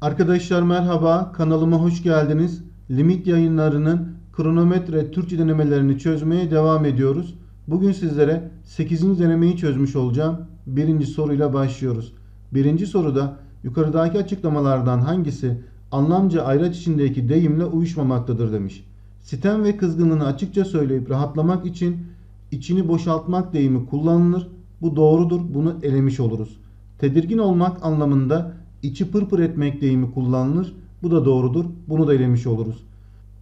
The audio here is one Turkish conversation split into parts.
Arkadaşlar merhaba, kanalıma hoş geldiniz. Limit yayınlarının kronometre Türkçe denemelerini çözmeye devam ediyoruz. Bugün sizlere 8. denemeyi çözmüş olacağım. 1. soruyla başlıyoruz. 1. soruda yukarıdaki açıklamalardan hangisi anlamca ayraç içindeki deyimle uyuşmamaktadır demiş. Sitem ve kızgınlığını açıkça söyleyip rahatlamak için içini boşaltmak deyimi kullanılır. Bu doğrudur, bunu elemiş oluruz. Tedirgin olmak anlamında içi pırpır etmek deyimi kullanılır. Bu da doğrudur, bunu da elemiş oluruz.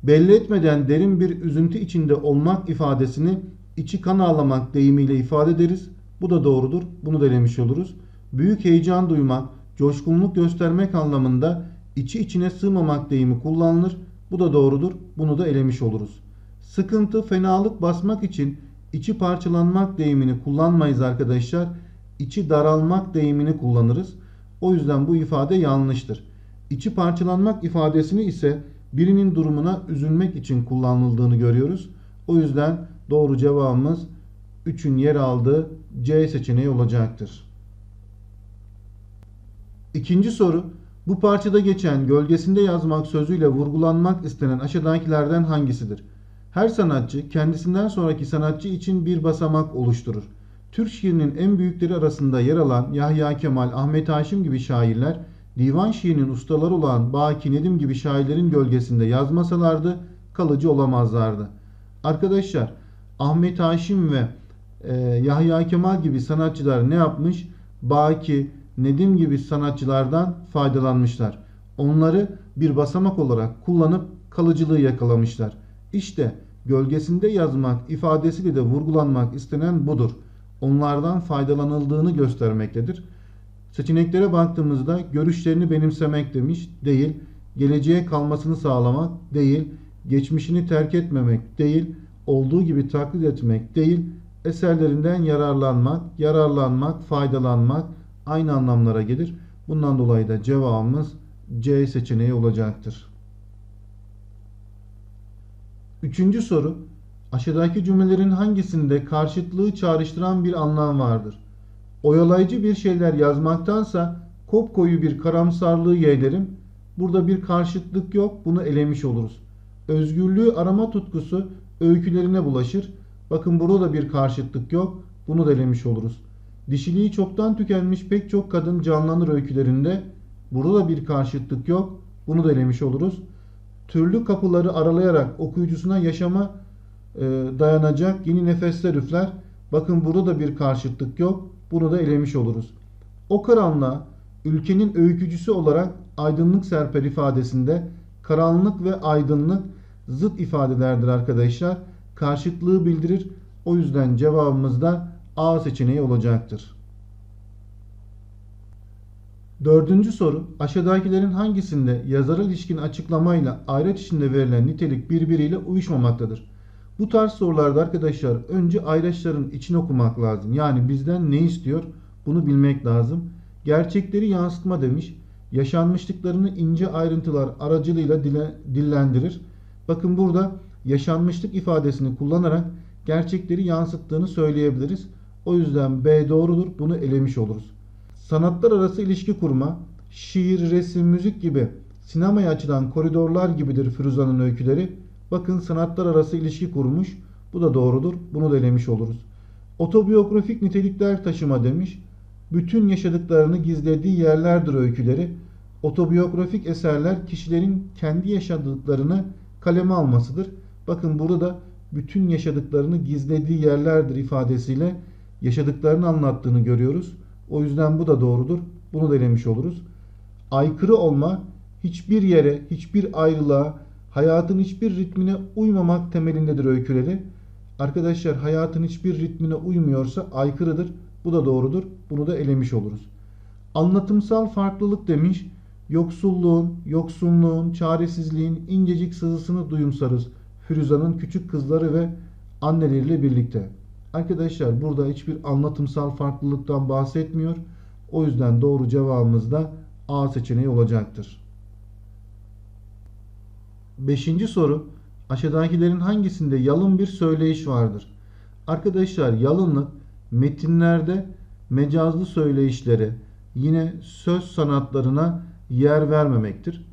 Belli etmeden derin bir üzüntü içinde olmak ifadesini içi kan ağlamak deyimiyle ifade ederiz. Bu da doğrudur, bunu da elemiş oluruz. Büyük heyecan duymak, coşkunluk göstermek anlamında içi içine sığmamak deyimi kullanılır. Bu da doğrudur, bunu da elemiş oluruz. Sıkıntı, fenalık basmak için içi parçalanmak deyimini kullanmayız arkadaşlar. İçi daralmak deyimini kullanırız. O yüzden bu ifade yanlıştır. İçi parçalanmak ifadesini ise birinin durumuna üzülmek için kullanıldığını görüyoruz. O yüzden doğru cevabımız 3'ün yer aldığı C seçeneği olacaktır. 2. soru. Bu parçada geçen gölgesinde yazmak sözüyle vurgulanmak istenen aşağıdakilerden hangisidir? Her sanatçı kendisinden sonraki sanatçı için bir basamak oluşturur. Türk şiirinin en büyükleri arasında yer alan Yahya Kemal, Ahmet Haşim gibi şairler, divan şiirinin ustaları olan Baki Nedim gibi şairlerin gölgesinde yazmasalardı kalıcı olamazlardı. Arkadaşlar, Ahmet Haşim ve Yahya Kemal gibi sanatçılar ne yapmış? Baki, Nedim gibi sanatçılardan faydalanmışlar. Onları bir basamak olarak kullanıp kalıcılığı yakalamışlar. İşte gölgesinde yazmak ifadesiyle de vurgulanmak istenen budur. Onlardan faydalanıldığını göstermektedir. Seçeneklere baktığımızda görüşlerini benimsemek demiş, değil. Geleceğe kalmasını sağlamak, değil. Geçmişini terk etmemek, değil. Olduğu gibi taklit etmek, değil. Eserlerinden yararlanmak, faydalanmak aynı anlamlara gelir. Bundan dolayı da cevabımız C seçeneği olacaktır. 3. soru. Aşağıdaki cümlelerin hangisinde karşıtlığı çağrıştıran bir anlam vardır? Oyalayıcı bir şeyler yazmaktansa kopkoyu bir karamsarlığı yeğlerim. Burada bir karşıtlık yok, bunu elemiş oluruz. Özgürlüğü arama tutkusu öykülerine bulaşır. Bakın burada da bir karşıtlık yok, bunu da elemiş oluruz. Dişiliği çoktan tükenmiş pek çok kadın canlanır öykülerinde. Burada da bir karşıtlık yok, bunu da elemiş oluruz. Türlü kapıları aralayarak okuyucusuna yaşama dayanacak yeni nefesler üfler. Bakın burada da bir karşıtlık yok. Bunu da elemiş oluruz. O karanlığa ülkenin öykücüsü olarak aydınlık serper ifadesinde karanlık ve aydınlık zıt ifadelerdir arkadaşlar. Karşıtlığı bildirir. O yüzden cevabımız da A seçeneği olacaktır. 4. soru. Aşağıdakilerin hangisinde yazara ilişkin açıklamayla ayraç içinde verilen nitelik birbiriyle uyuşmamaktadır? Bu tarz sorularda arkadaşlar önce ayraçların içini okumak lazım. Yani bizden ne istiyor bunu bilmek lazım. Gerçekleri yansıtma demiş. Yaşanmışlıklarını ince ayrıntılar aracılığıyla dillendirir. Bakın burada yaşanmışlık ifadesini kullanarak gerçekleri yansıttığını söyleyebiliriz. O yüzden B doğrudur, bunu elemiş oluruz. Sanatlar arası ilişki kurma, şiir, resim, müzik gibi sinemaya açılan koridorlar gibidir Firuza'nın öyküleri. Bakın sanatlar arası ilişki kurmuş. Bu da doğrudur. Bunu da elemiş oluruz. Otobiyografik nitelikler taşıma demiş. Bütün yaşadıklarını gizlediği yerlerdir öyküleri. Otobiyografik eserler kişilerin kendi yaşadıklarını kaleme almasıdır. Bakın burada da bütün yaşadıklarını gizlediği yerlerdir ifadesiyle yaşadıklarını anlattığını görüyoruz. O yüzden bu da doğrudur. Bunu da elemiş oluruz. Aykırı olma, hiçbir yere, hiçbir ayrılığa, hayatın hiçbir ritmine uymamak temelindedir öyküleri. Arkadaşlar hayatın hiçbir ritmine uymuyorsa aykırıdır. Bu da doğrudur. Bunu da elemiş oluruz. Anlatımsal farklılık demiş. Yoksulluğun, çaresizliğin incecik sızısını duyumsarız. Firuza'nın küçük kızları ve anneleriyle birlikte. Arkadaşlar burada hiçbir anlatımsal farklılıktan bahsetmiyor. O yüzden doğru cevabımız da A seçeneği olacaktır. 5. soru. Aşağıdakilerin hangisinde yalın bir söyleyiş vardır? Arkadaşlar yalınlık metinlerde mecazlı söyleyişleri, yine söz sanatlarına yer vermemektir.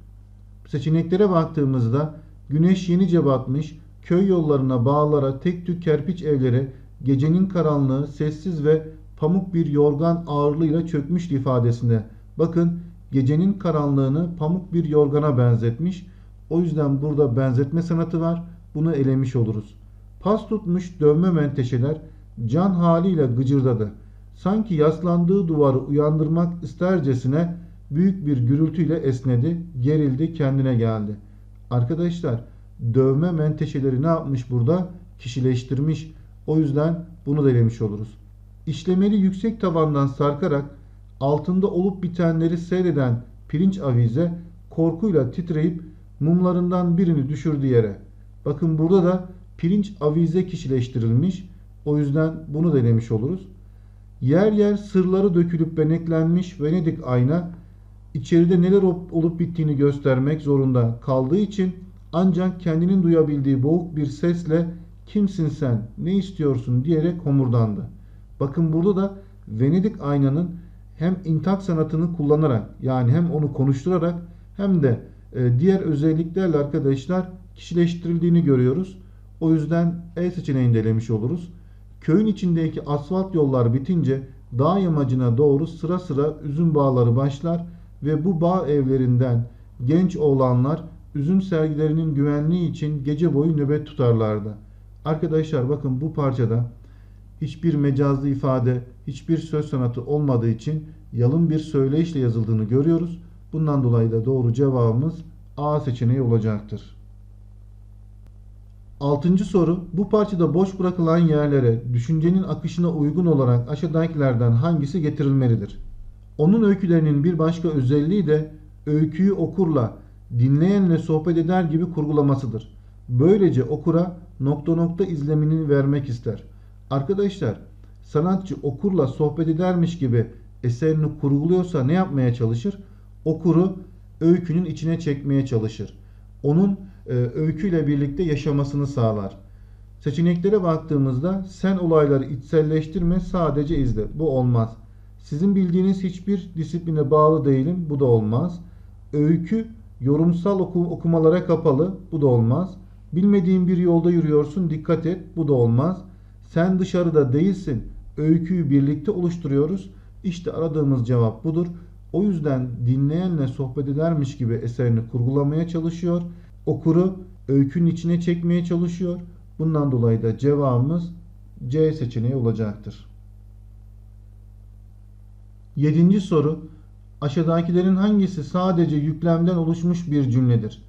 Seçeneklere baktığımızda güneş yenice batmış, köy yollarına, bağlara, tek tük kerpiç evlere, gecenin karanlığı, sessiz ve pamuk bir yorgan ağırlığıyla çökmüş ifadesinde. Bakın, gecenin karanlığını pamuk bir yorgana benzetmiş. O yüzden burada benzetme sanatı var. Bunu elemiş oluruz. Pas tutmuş dövme menteşeler can haliyle gıcırdadı. Sanki yaslandığı duvarı uyandırmak istercesine büyük bir gürültüyle esnedi, gerildi, kendine geldi. Arkadaşlar, dövme menteşeleri ne yapmış burada? Kişileştirmiş. O yüzden bunu da elemiş oluruz. İşlemeli yüksek tavandan sarkarak altında olup bitenleri seyreden pirinç avize korkuyla titreyip mumlarından birini düşürdü yere. Bakın, burada da pirinç avize kişileştirilmiş. O yüzden bunu da elemiş oluruz. Yer yer sırları dökülüp beneklenmiş Venedik ayna içeride neler olup bittiğini göstermek zorunda kaldığı için ancak kendinin duyabildiği boğuk bir sesle "Kimsin sen? Ne istiyorsun?" diyerek homurdandı. Bakın, burada da Venedik aynanın hem intak sanatını kullanarak, yani hem onu konuşturarak hem de diğer özelliklerle arkadaşlar kişileştirildiğini görüyoruz. O yüzden E seçeneğini de elemiş oluruz. Köyün içindeki asfalt yollar bitince dağ yamacına doğru sıra sıra üzüm bağları başlar ve bu bağ evlerinden genç oğlanlar üzüm sergilerinin güvenliği için gece boyu nöbet tutarlardı. Arkadaşlar, bakın, bu parçada hiçbir mecazlı ifade, hiçbir söz sanatı olmadığı için yalın bir söyleyişle yazıldığını görüyoruz. Bundan dolayı da doğru cevabımız A seçeneği olacaktır. 6. soru. Bu parçada boş bırakılan yerlere düşüncenin akışına uygun olarak aşağıdakilerden hangisi getirilmelidir? Onun öykülerinin bir başka özelliği de öyküyü okurla, dinleyenle sohbet eder gibi kurgulamasıdır. Böylece okura ... izlemini vermek ister. Arkadaşlar, sanatçı okurla sohbet edermiş gibi eserini kurguluyorsa ne yapmaya çalışır? Okuru öykünün içine çekmeye çalışır. Onun öyküyle birlikte yaşamasını sağlar. Seçeneklere baktığımızda sen olayları içselleştirme, sadece izle. Bu olmaz. Sizin bildiğiniz hiçbir disipline bağlı değilim. Bu da olmaz. Öykü yorumsal okumalara kapalı. Bu da olmaz. Bilmediğin bir yolda yürüyorsun, dikkat et. Bu da olmaz. Sen dışarıda değilsin. Öyküyü birlikte oluşturuyoruz. İşte aradığımız cevap budur. O yüzden dinleyenle sohbet edermiş gibi eserini kurgulamaya çalışıyor. Okuru öykünün içine çekmeye çalışıyor. Bundan dolayı da cevabımız C seçeneği olacaktır. 7. soru. Aşağıdakilerin hangisi sadece yüklemden oluşmuş bir cümledir?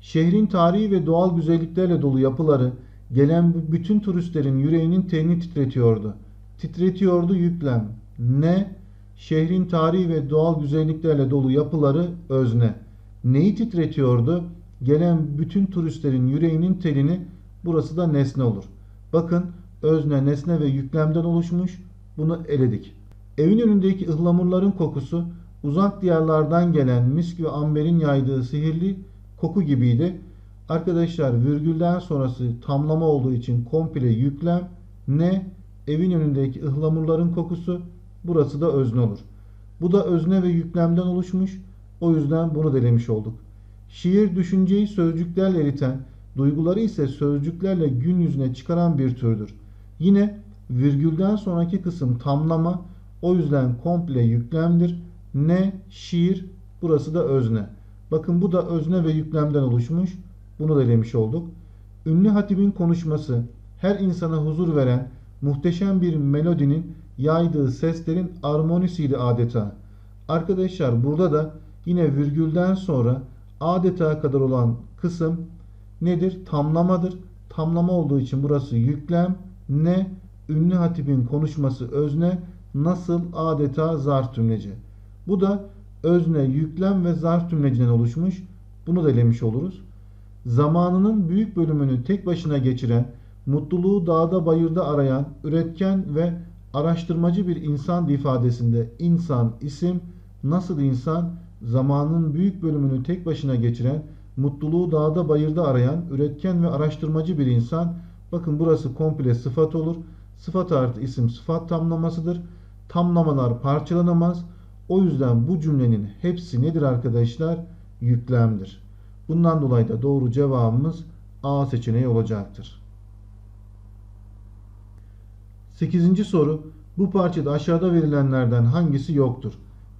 Şehrin tarihi ve doğal güzelliklerle dolu yapıları gelen bütün turistlerin yüreğinin telini titretiyordu. Titretiyordu yüklem. Ne? Şehrin tarihi ve doğal güzelliklerle dolu yapıları özne. Neyi titretiyordu? Gelen bütün turistlerin yüreğinin telini, burası da nesne olur. Bakın, özne, nesne ve yüklemden oluşmuş. Bunu eledik. Evin önündeki ıhlamurların kokusu uzak diyarlardan gelen misk ve amberin yaydığı sihirli koku gibiydi. Arkadaşlar, virgülden sonrası tamlama olduğu için komple yüklem. Ne? Evin önündeki ıhlamurların kokusu, burası da özne olur. Bu da özne ve yüklemden oluşmuş. O yüzden bunu delemiş olduk. Şiir düşünceyi sözcüklerle eriten, duyguları ise sözcüklerle gün yüzüne çıkaran bir türdür. Yine virgülden sonraki kısım tamlama, o yüzden komple yüklemdir. Ne? Şiir, burası da özne. Bakın, bu da özne ve yüklemden oluşmuş. Bunu da elemiş olduk. Ünlü hatibin konuşması, her insana huzur veren muhteşem bir melodinin yaydığı seslerin armonisiydi adeta. Arkadaşlar, burada da yine virgülden sonra adeta kadar olan kısım nedir? Tamlamadır. Tamlama olduğu için burası yüklem. Ne? Ünlü hatibin konuşması özne, nasıl, adeta zarf tümleci. Bu da özne, yüklem ve zarf tümlecinden oluşmuş. Bunu da elemiş oluruz. Zamanının büyük bölümünü tek başına geçiren, mutluluğu dağda bayırda arayan, üretken ve araştırmacı bir insan ifadesinde insan isim, nasıl insan? Zamanın büyük bölümünü tek başına geçiren, mutluluğu dağda bayırda arayan, üretken ve araştırmacı bir insan. Bakın, burası komple sıfat olur. Sıfat artı isim sıfat tamlamasıdır. Tamlamalar parçalanamaz. O yüzden bu cümlenin hepsi nedir arkadaşlar? Yüklemdir. Bundan dolayı da doğru cevabımız A seçeneği olacaktır. 8. soru. Bu parçada aşağıda verilenlerden hangisi yoktur?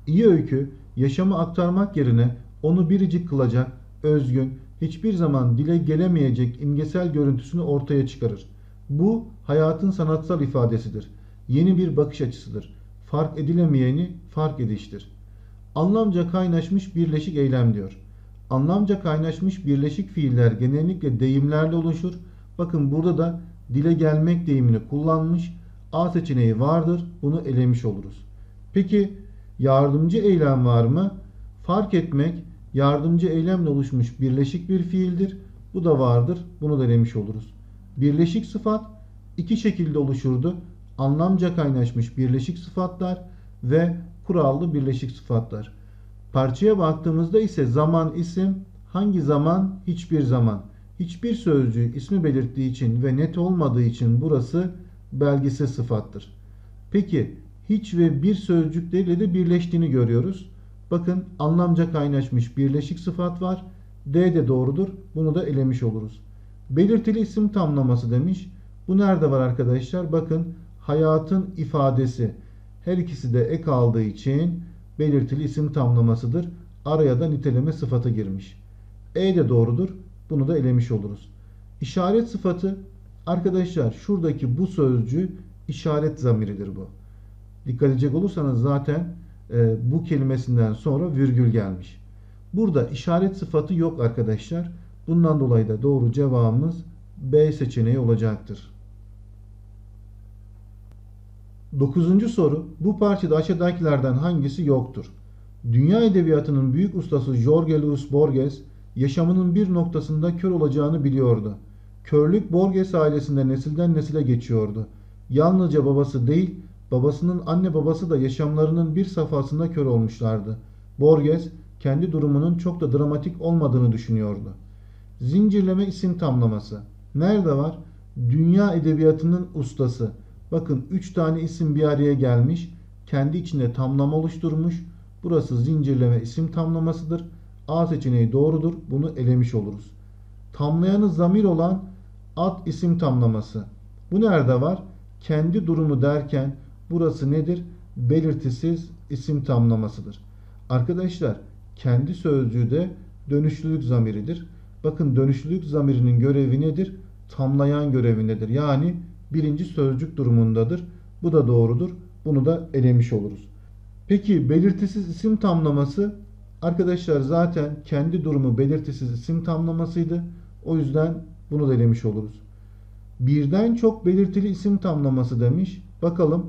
İyi öykü yaşamı aktarmak yerine onu biricik kılacak, özgün, hiçbir zaman dile gelemeyecek imgesel görüntüsünü ortaya çıkarır. Bu hayatın sanatsal ifadesidir. Yeni bir bakış açısıdır. Fark edilemeyeni fark ediştir. Anlamca kaynaşmış birleşik eylem diyor. Anlamca kaynaşmış birleşik fiiller genellikle deyimlerle oluşur. Bakın burada da dile gelmek deyimini kullanmış. A seçeneği vardır. Bunu elemiş oluruz. Peki yardımcı eylem var mı? Fark etmek yardımcı eylemle oluşmuş birleşik bir fiildir. Bu da vardır. Bunu da elemiş oluruz. Birleşik sıfat iki şekilde oluşurdu. Anlamca kaynaşmış birleşik sıfatlar ve kurallı birleşik sıfatlar. Parçaya baktığımızda ise zaman isim, hangi zaman? Hiçbir zaman. Hiçbir sözcüğü ismi belirttiği için ve net olmadığı için burası belgisiz sıfattır. Peki hiç ve bir sözcükleriyle de birleştiğini görüyoruz. Bakın anlamca kaynaşmış birleşik sıfat var. D de doğrudur. Bunu da elemiş oluruz. Belirtili isim tamlaması demiş. Bu nerede var arkadaşlar? Bakın hayatın ifadesi. Her ikisi de ek aldığı için belirtili isim tamlamasıdır. Araya da niteleme sıfatı girmiş. E de doğrudur. Bunu da elemiş oluruz. İşaret sıfatı arkadaşlar şuradaki bu sözcüğü işaret zamiridir bu. Dikkat edecek olursanız zaten bu kelimesinden sonra virgül gelmiş. Burada işaret sıfatı yok arkadaşlar. Bundan dolayı da doğru cevabımız B seçeneği olacaktır. 9. soru. Bu parçada aşağıdakilerden hangisi yoktur? Dünya edebiyatının büyük ustası Jorge Luis Borges yaşamının bir noktasında kör olacağını biliyordu. Körlük Borges ailesinde nesilden nesile geçiyordu. Yalnızca babası değil, babasının anne babası da yaşamlarının bir safhasında kör olmuşlardı. Borges kendi durumunun çok da dramatik olmadığını düşünüyordu. Zincirleme isim tamlaması. Nerede var? Dünya edebiyatının ustası. Bakın 3 tane isim bir araya gelmiş. Kendi içinde tamlama oluşturmuş. Burası zincirleme isim tamlamasıdır. A seçeneği doğrudur. Bunu elemiş oluruz. Tamlayanı zamir olan at isim tamlaması. Bu nerede var? Kendi durumu derken burası nedir? Belirtisiz isim tamlamasıdır. Arkadaşlar kendi sözcüğü de dönüşlülük zamiridir. Bakın dönüşlülük zamirinin görevi nedir? Tamlayan görevi nedir? Yani birinci sözcük durumundadır. Bu da doğrudur. Bunu da elemiş oluruz. Peki belirtisiz isim tamlaması arkadaşlar zaten kendi durumu belirtisiz isim tamlamasıydı. O yüzden bunu da elemiş oluruz. Birden çok belirtili isim tamlaması demiş. Bakalım.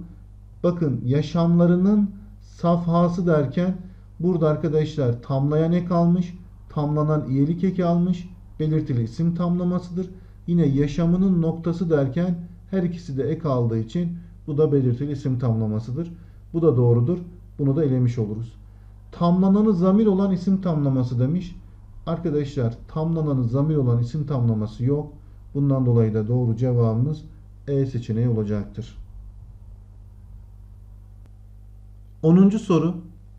Bakın yaşamlarının safhası derken burada arkadaşlar tamlayan ek almış. Tamlanan iyelik eki almış. Belirtili isim tamlamasıdır. Yine yaşamının noktası derken her ikisi de ek aldığı için bu da belirtili isim tamlamasıdır. Bu da doğrudur. Bunu da elemiş oluruz. Tamlananı zamir olan isim tamlaması demiş. Arkadaşlar tamlananı zamir olan isim tamlaması yok. Bundan dolayı da doğru cevabımız E seçeneği olacaktır. 10. soru.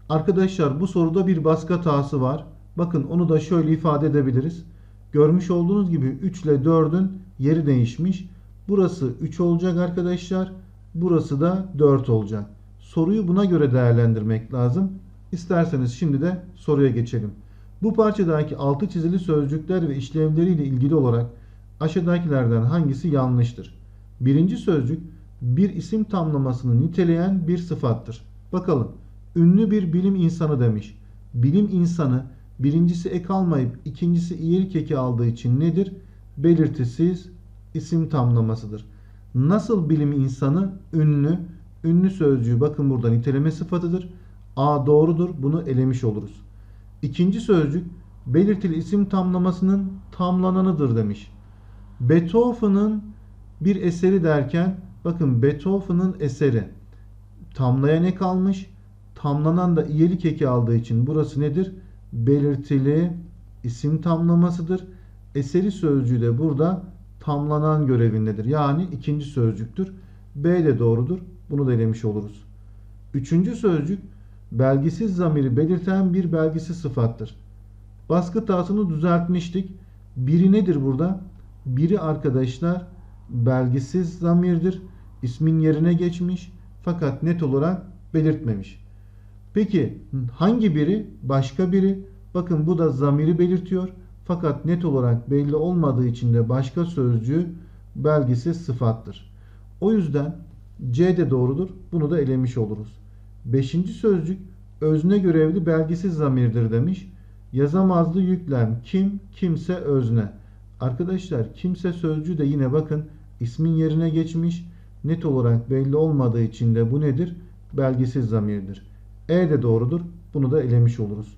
Arkadaşlar bu soruda bir baskı hatası var. Bakın onu da şöyle ifade edebiliriz. Görmüş olduğunuz gibi 3 ile 4'ün yeri değişmiş. Burası 3 olacak arkadaşlar. Burası da 4 olacak. Soruyu buna göre değerlendirmek lazım. İsterseniz şimdi de soruya geçelim. Bu parçadaki altı çizili sözcükler ve işlevleriyle ilgili olarak aşağıdakilerden hangisi yanlıştır? Birinci sözcük bir isim tamlamasını niteleyen bir sıfattır. Bakalım. Ünlü bir bilim insanı demiş. Bilim insanı birincisi ek almayıp ikincisi iyilik eki aldığı için nedir? Belirtisiz isim tamlamasıdır. Nasıl bilim insanı? Ünlü. Ünlü sözcüğü bakın burada niteleme sıfatıdır. A doğrudur. Bunu elemiş oluruz. İkinci sözcük belirtili isim tamlamasının tamlananıdır demiş. Beethoven'ın bir eseri derken bakın Beethoven'ın eseri tamlayan ek almış. Tamlanan da iyelik eki aldığı için burası nedir? Belirtili isim tamlamasıdır. Eseri sözcüğü de burada tamlanan görevindedir. Yani ikinci sözcüktür. B de doğrudur. Bunu da elemiş oluruz. Üçüncü sözcük belgisiz zamiri belirten bir belgisiz sıfattır. Baskı tahtasını düzeltmiştik. Biri nedir burada? Biri arkadaşlar belgisiz zamirdir. İsmin yerine geçmiş fakat net olarak belirtmemiş. Peki hangi biri? Başka biri. Bakın bu da zamiri belirtiyor. Fakat net olarak belli olmadığı için de başka sözcüğü belgisiz sıfattır. O yüzden C de doğrudur. Bunu da elemiş oluruz. 5. sözcük özne görevli belgisiz zamirdir demiş. Yazamazlı yüklem kim? Kimse özne. Arkadaşlar kimse sözcüğü de yine bakın ismin yerine geçmiş. Net olarak belli olmadığı için de bu nedir? Belgisiz zamirdir. E de doğrudur. Bunu da elemiş oluruz.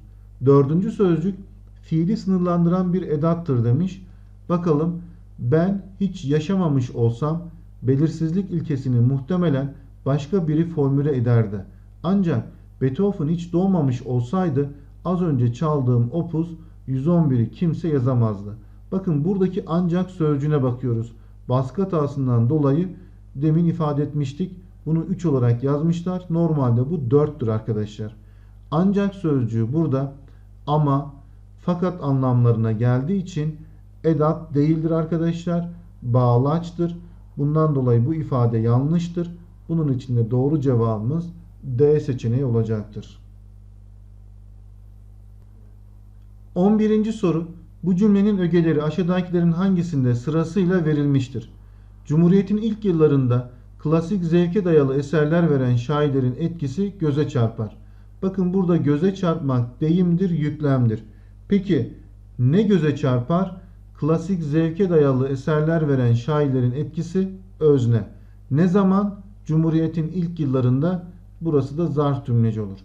4. sözcük fiili sınırlandıran bir edattır demiş. Bakalım ben hiç yaşamamış olsam belirsizlik ilkesini muhtemelen başka biri formüle ederdi. Ancak Beethoven hiç doğmamış olsaydı az önce çaldığım opus 111'i kimse yazamazdı. Bakın buradaki ancak sözcüğüne bakıyoruz. Baskı hatasından dolayı demin ifade etmiştik. Bunu 3 olarak yazmışlar. Normalde bu 4'tür arkadaşlar. Ancak sözcüğü burada ama fakat anlamlarına geldiği için edat değildir arkadaşlar. Bağlaçtır. Bundan dolayı bu ifade yanlıştır. Bunun için de doğru cevabımız D seçeneği olacaktır. 11. soru. Bu cümlenin ögeleri aşağıdakilerin hangisinde sırasıyla verilmiştir? Cumhuriyetin ilk yıllarında klasik zevke dayalı eserler veren şairlerin etkisi göze çarpar. Bakın burada göze çarpmak deyimdir, yüklemdir. Peki ne göze çarpar? Klasik zevke dayalı eserler veren şairlerin etkisi özne. Ne zaman? Cumhuriyetin ilk yıllarında. Burası da zarf tümleci olur.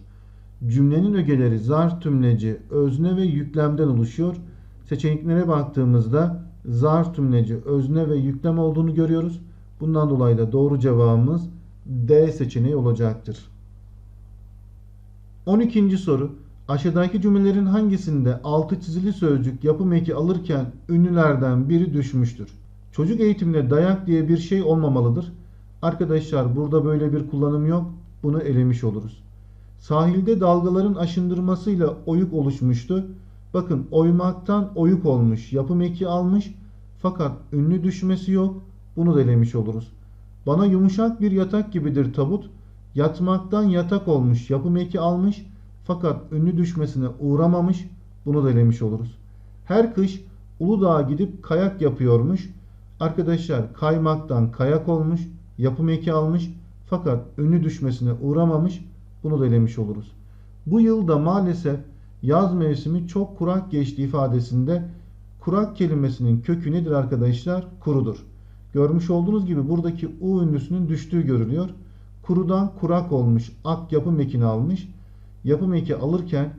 Cümlenin ögeleri zarf tümleci, özne ve yüklemden oluşuyor. Seçeneklere baktığımızda zarf tümleci, özne ve yüklem olduğunu görüyoruz. Bundan dolayı da doğru cevabımız D seçeneği olacaktır. 12. soru. Aşağıdaki cümlelerin hangisinde altı çizili sözcük yapım eki alırken ünlülerden biri düşmüştür? Çocuk eğitimine dayak diye bir şey olmamalıdır. Arkadaşlar burada böyle bir kullanım yok. Bunu elemiş oluruz. Sahilde dalgaların aşındırmasıyla oyuk oluşmuştu. Bakın oymaktan oyuk olmuş. Yapım eki almış. Fakat ünlü düşmesi yok. Bunu da elemiş oluruz. Bana yumuşak bir yatak gibidir tabut. Yatmaktan yatak olmuş. Yapım eki almış. Fakat ünlü düşmesine uğramamış. Bunu da elemiş oluruz. Her kış Uludağ'a gidip kayak yapıyormuş. Arkadaşlar kaymaktan kayak olmuş. Yapım eki almış. Fakat ünlü düşmesine uğramamış. Bunu da elemiş oluruz. Bu yılda maalesef yaz mevsimi çok kurak geçti ifadesinde kurak kelimesinin kökü nedir arkadaşlar? Kurudur. Görmüş olduğunuz gibi buradaki U ünlüsünün düştüğü görülüyor. Kurudan kurak olmuş. Ak yapım ekini almış. Yapım eki alırken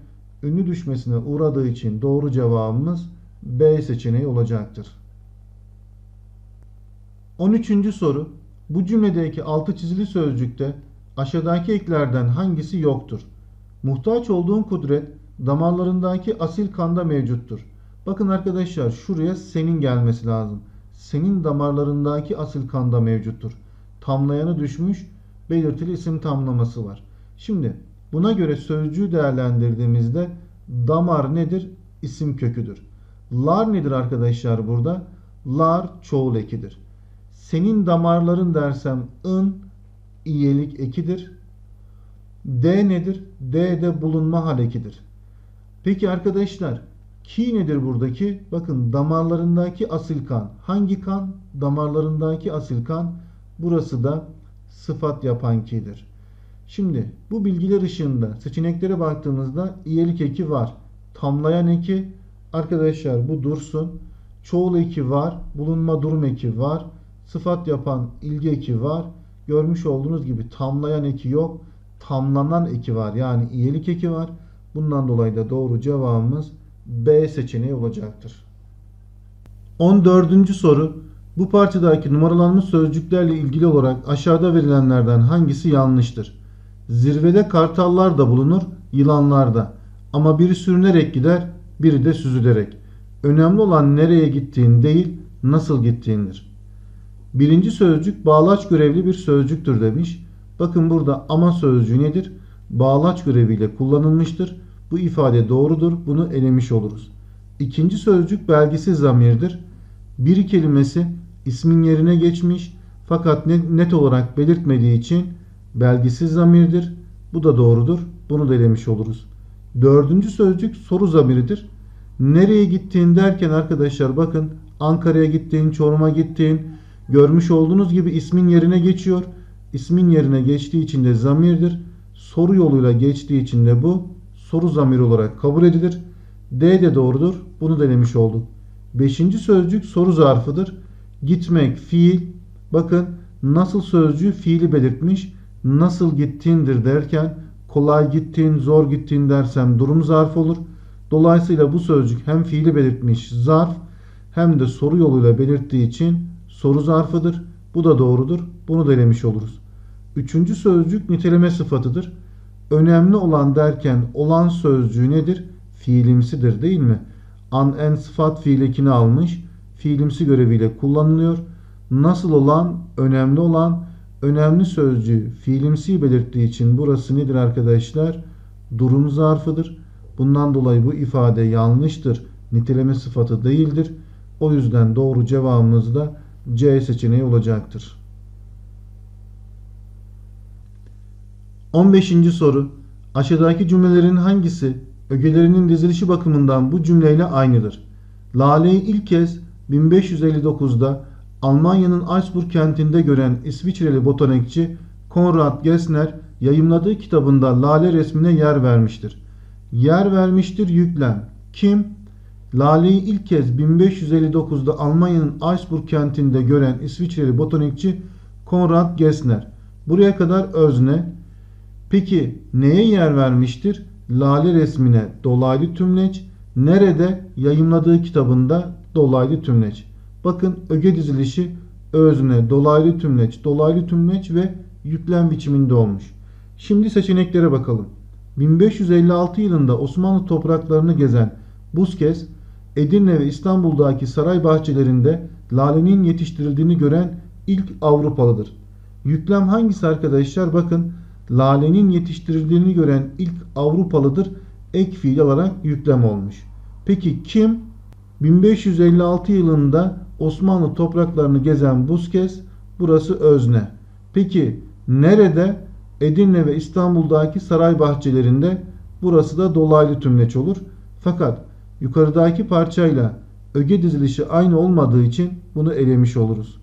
ünlü düşmesine uğradığı için doğru cevabımız B seçeneği olacaktır. 13. soru. Bu cümledeki altı çizili sözcükte aşağıdaki eklerden hangisi yoktur? Muhtaç olduğun kudret damarlarındaki asil kanda mevcuttur. Bakın arkadaşlar şuraya senin gelmesi lazım. Senin damarlarındaki asil kanda mevcuttur. Tamlayanı düşmüş, belirtili isim tamlaması var. Şimdi buna göre sözcüğü değerlendirdiğimizde damar nedir? İsim köküdür. Lar nedir arkadaşlar burada? Lar çoğul ekidir. Senin damarların dersem ın iyelik ekidir. D nedir? D de bulunma hal ekidir. Peki arkadaşlar ki nedir buradaki? Bakın damarlarındaki asil kan. Hangi kan? Damarlarındaki asil kan. Burası da sıfat yapan ki'dir. Şimdi bu bilgiler ışığında seçeneklere baktığımızda iyelik eki var. Tamlayan eki. Arkadaşlar bu dursun. Çoğul eki var. Bulunma durum eki var. Sıfat yapan ilgi eki var. Görmüş olduğunuz gibi tamlayan eki yok. Tamlanan eki var. Yani iyelik eki var. Bundan dolayı da doğru cevabımız B seçeneği olacaktır. 14. soru. Bu parçadaki numaralanmış sözcüklerle ilgili olarak aşağıda verilenlerden hangisi yanlıştır? Zirvede kartallar da bulunur, yılanlar da. Ama biri sürünerek gider, biri de süzülerek. Önemli olan nereye gittiğin değil, nasıl gittiğindir. 1. sözcük bağlaç görevli bir sözcüktür demiş. Bakın burada ama sözcüğü nedir? bağlaç göreviyle kullanılmıştır. Bu ifade doğrudur. Bunu elemiş oluruz. İkinci sözcük belgisiz zamirdir. Bir kelimesi ismin yerine geçmiş fakat net olarak belirtmediği için belgisiz zamirdir. Bu da doğrudur. Bunu da elemiş oluruz. Dördüncü sözcük soru zamiridir. Nereye gittiğin derken arkadaşlar bakın Ankara'ya gittiğin, Çorum'a gittiğin görmüş olduğunuz gibi ismin yerine geçiyor. İsmin yerine geçtiği için de zamirdir. Soru yoluyla geçtiği için de bu soru zamiri olarak kabul edilir. D de doğrudur. Bunu da elemiş olduk. Beşinci sözcük soru zarfıdır. Gitmek fiil. Bakın nasıl sözcüğü fiili belirtmiş. Nasıl gittiğindir derken kolay gittiğin, zor gittiğin dersem durum zarfı olur. Dolayısıyla bu sözcük hem fiili belirtmiş zarf hem de soru yoluyla belirttiği için soru zarfıdır. Bu da doğrudur. Bunu da elemiş oluruz. Üçüncü sözcük niteleme sıfatıdır. Önemli olan derken olan sözcüğü nedir? Fiilimsidir değil mi? An, en sıfat fiil ekini almış. Fiilimsi göreviyle kullanılıyor. Nasıl olan, önemli olan, önemli sözcüğü fiilimsi belirttiği için burası nedir arkadaşlar? Durum zarfıdır. Bundan dolayı bu ifade yanlıştır. Niteleme sıfatı değildir. O yüzden doğru cevabımız da C seçeneği olacaktır. 15. soru. Aşağıdaki cümlelerin hangisi ögelerinin dizilişi bakımından bu cümleyle aynıdır? Lale'yi ilk kez 1559'da Almanya'nın Augsburg kentinde gören İsviçreli botanikçi Konrad Gessner yayımladığı kitabında lale resmine yer vermiştir. Yer vermiştir yüklem. Kim? Lale'yi ilk kez 1559'da Almanya'nın Augsburg kentinde gören İsviçreli botanikçi Konrad Gessner. Buraya kadar özne. Peki neye yer vermiştir? Lale resmine dolaylı tümleç. Nerede? Yayımladığı kitabında dolaylı tümleç. Bakın öge dizilişi özne, dolaylı tümleç, dolaylı tümleç ve yüklem biçiminde olmuş. Şimdi seçeneklere bakalım. 1556 yılında Osmanlı topraklarını gezen Busquets, Edirne ve İstanbul'daki saray bahçelerinde lalenin yetiştirildiğini gören ilk Avrupalıdır. Yüklem hangisi arkadaşlar? Bakın lalenin yetiştirildiğini gören ilk Avrupalıdır. Ek fiil olarak yüklem olmuş. Peki kim? 1556 yılında Osmanlı topraklarını gezen Busquets, burası özne. Peki nerede? Edirne ve İstanbul'daki saray bahçelerinde, burası da dolaylı tümleç olur. Fakat yukarıdaki parçayla öge dizilişi aynı olmadığı için bunu elemiş oluruz.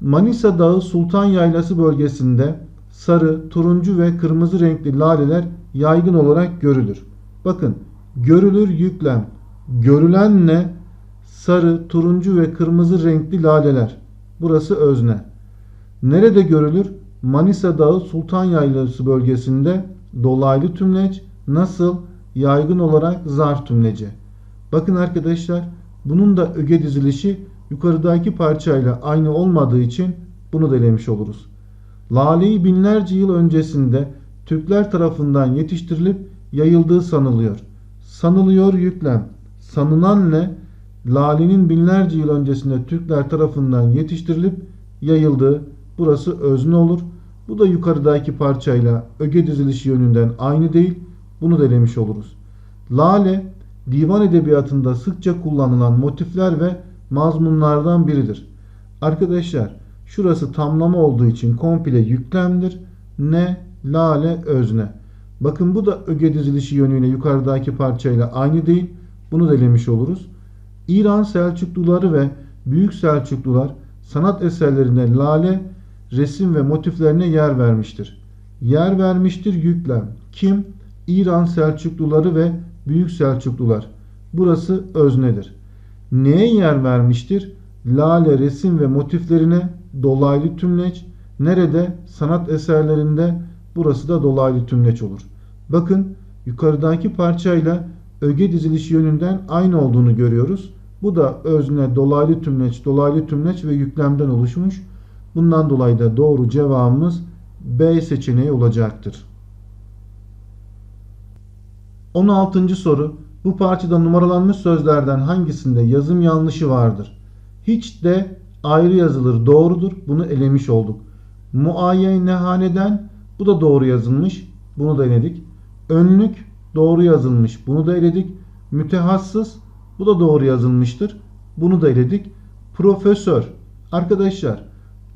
Manisa Dağı Sultan Yaylası bölgesinde sarı, turuncu ve kırmızı renkli laleler yaygın olarak görülür. Bakın görülür yüklem. Görülen ne? Sarı, turuncu ve kırmızı renkli laleler. Burası özne. Nerede görülür? Manisa Dağı Sultan Yaylası bölgesinde dolaylı tümleç. Nasıl? Yaygın olarak zarf tümleci. Bakın arkadaşlar bunun da öge dizilişi yukarıdaki parçayla aynı olmadığı için bunu da elemiş oluruz. Lale'yi binlerce yıl öncesinde Türkler tarafından yetiştirilip yayıldığı sanılıyor. Sanılıyor yüklem. Sanılan ne? Lale'nin binlerce yıl öncesinde Türkler tarafından yetiştirilip yayıldığı, burası özne olur. Bu da yukarıdaki parçayla öge dizilişi yönünden aynı değil. Bunu da elemiş oluruz. Lale, divan edebiyatında sıkça kullanılan motifler ve mazmunlardan biridir. Arkadaşlar, şurası tamlama olduğu için komple yüklemdir. Ne? Lale özne. Bakın bu da öge dizilişi yönüyle yukarıdaki parçayla aynı değil. Bunu da elemiş oluruz. İran Selçukluları ve Büyük Selçuklular sanat eserlerinde lale, resim ve motiflerine yer vermiştir. Yer vermiştir yüklem. Kim? İran Selçukluları ve Büyük Selçuklular. Burası öznedir. Neye yer vermiştir? Lale resim ve motiflerine dolaylı tümleç. Nerede? Sanat eserlerinde. Burası da dolaylı tümleç olur. Bakın yukarıdaki parçayla öge dizilişi yönünden aynı olduğunu görüyoruz. Bu da özne, dolaylı tümleç, dolaylı tümleç ve yüklemden oluşmuş. Bundan dolayı da doğru cevabımız B seçeneği olacaktır. 16. soru. Bu parçada numaralanmış sözlerden hangisinde yazım yanlışı vardır? Hiç de ayrı yazılır doğrudur. Bunu elemiş olduk. Muayyenehaneden bu da doğru yazılmış. Bunu da eledik. Önlük doğru yazılmış. Bunu da eledik. Mütehassıs. Bu da doğru yazılmıştır. Bunu da eledik. Profesör. Arkadaşlar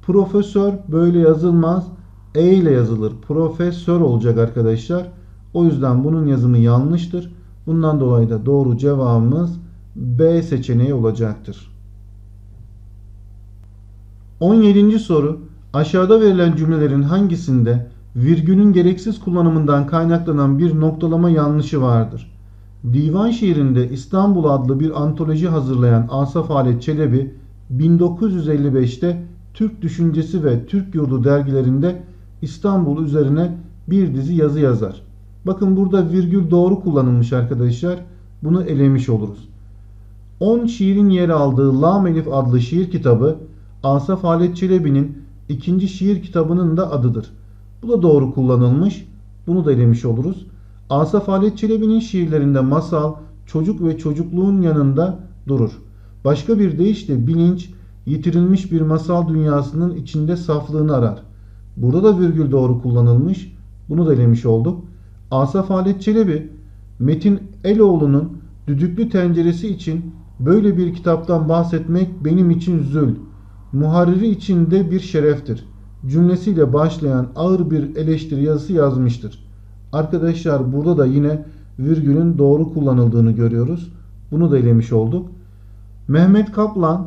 profesör böyle yazılmaz. E ile yazılır. Profesör olacak arkadaşlar. O yüzden bunun yazımı yanlıştır. Bundan dolayı da doğru cevabımız B seçeneği olacaktır. 17. soru. Aşağıda verilen cümlelerin hangisinde virgülün gereksiz kullanımından kaynaklanan bir noktalama yanlışı vardır? Divanşehir'inde İstanbul adlı bir antoloji hazırlayan Asaf Halet Çelebi 1955'te Türk Düşüncesi ve Türk Yurdu dergilerinde İstanbul üzerine bir dizi yazı yazar. Bakın burada virgül doğru kullanılmış arkadaşlar. Bunu elemiş oluruz. 10 şiirin yer aldığı Lam Elif adlı şiir kitabı Asaf Halet Çelebi'nin 2. şiir kitabının da adıdır. Bu da doğru kullanılmış. Bunu da elemiş oluruz. Asaf Halet Çelebi'nin şiirlerinde masal, çocuk ve çocukluğun yanında durur. Başka bir deyişle bilinç, yitirilmiş bir masal dünyasının içinde saflığını arar. Burada da virgül doğru kullanılmış. Bunu da elemiş olduk. Asaf Halet Çelebi, Metin Eloğlu'nun Düdüklü Tenceresi için böyle bir kitaptan bahsetmek benim için zül, muharriri için de bir şereftir cümlesiyle başlayan ağır bir eleştiri yazısı yazmıştır. Arkadaşlar burada da yine virgülün doğru kullanıldığını görüyoruz. Bunu da elemiş olduk. Mehmet Kaplan,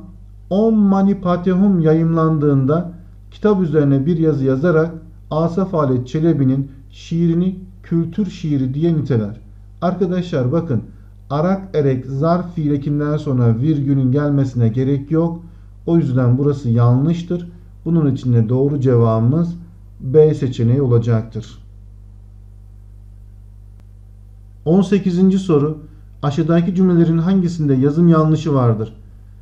Om Mani Padme yayımlandığında kitap üzerine bir yazı yazarak Asaf Halet Çelebi'nin şiirini kültür şiiri diye niteler. Arkadaşlar bakın, arak erek zarf fiilekinden sonra virgülün gelmesine gerek yok. O yüzden burası yanlıştır. Bunun için de doğru cevabımız B seçeneği olacaktır. 18. soru. Aşağıdaki cümlelerin hangisinde yazım yanlışı vardır?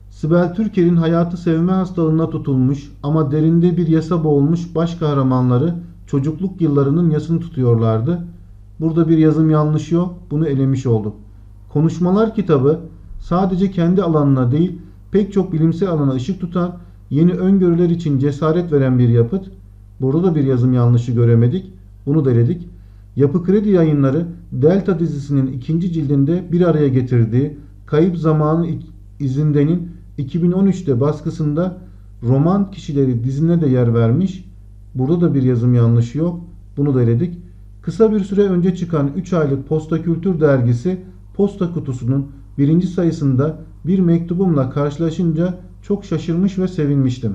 Sibel Türker'in hayatı sevme hastalığına tutulmuş ama derinde bir yasa boğulmuş baş kahramanları çocukluk yıllarının yasını tutuyorlardı. Burada bir yazım yanlışı yok. Bunu elemiş olduk. Konuşmalar kitabı sadece kendi alanına değil pek çok bilimsel alana ışık tutan, yeni öngörüler için cesaret veren bir yapıt. Burada da bir yazım yanlışı göremedik. Bunu da eledik. Yapı Kredi Yayınları Delta dizisinin 2. cildinde bir araya getirdiği Kayıp Zamanın İzinden'in 2013'te baskısında roman kişileri dizine de yer vermiş. Burada da bir yazım yanlışı yok. Bunu da eledik. Kısa bir süre önce çıkan 3 aylık Posta Kültür dergisi posta kutusunun 1. sayısında bir mektubumla karşılaşınca çok şaşırmış ve sevinmiştim.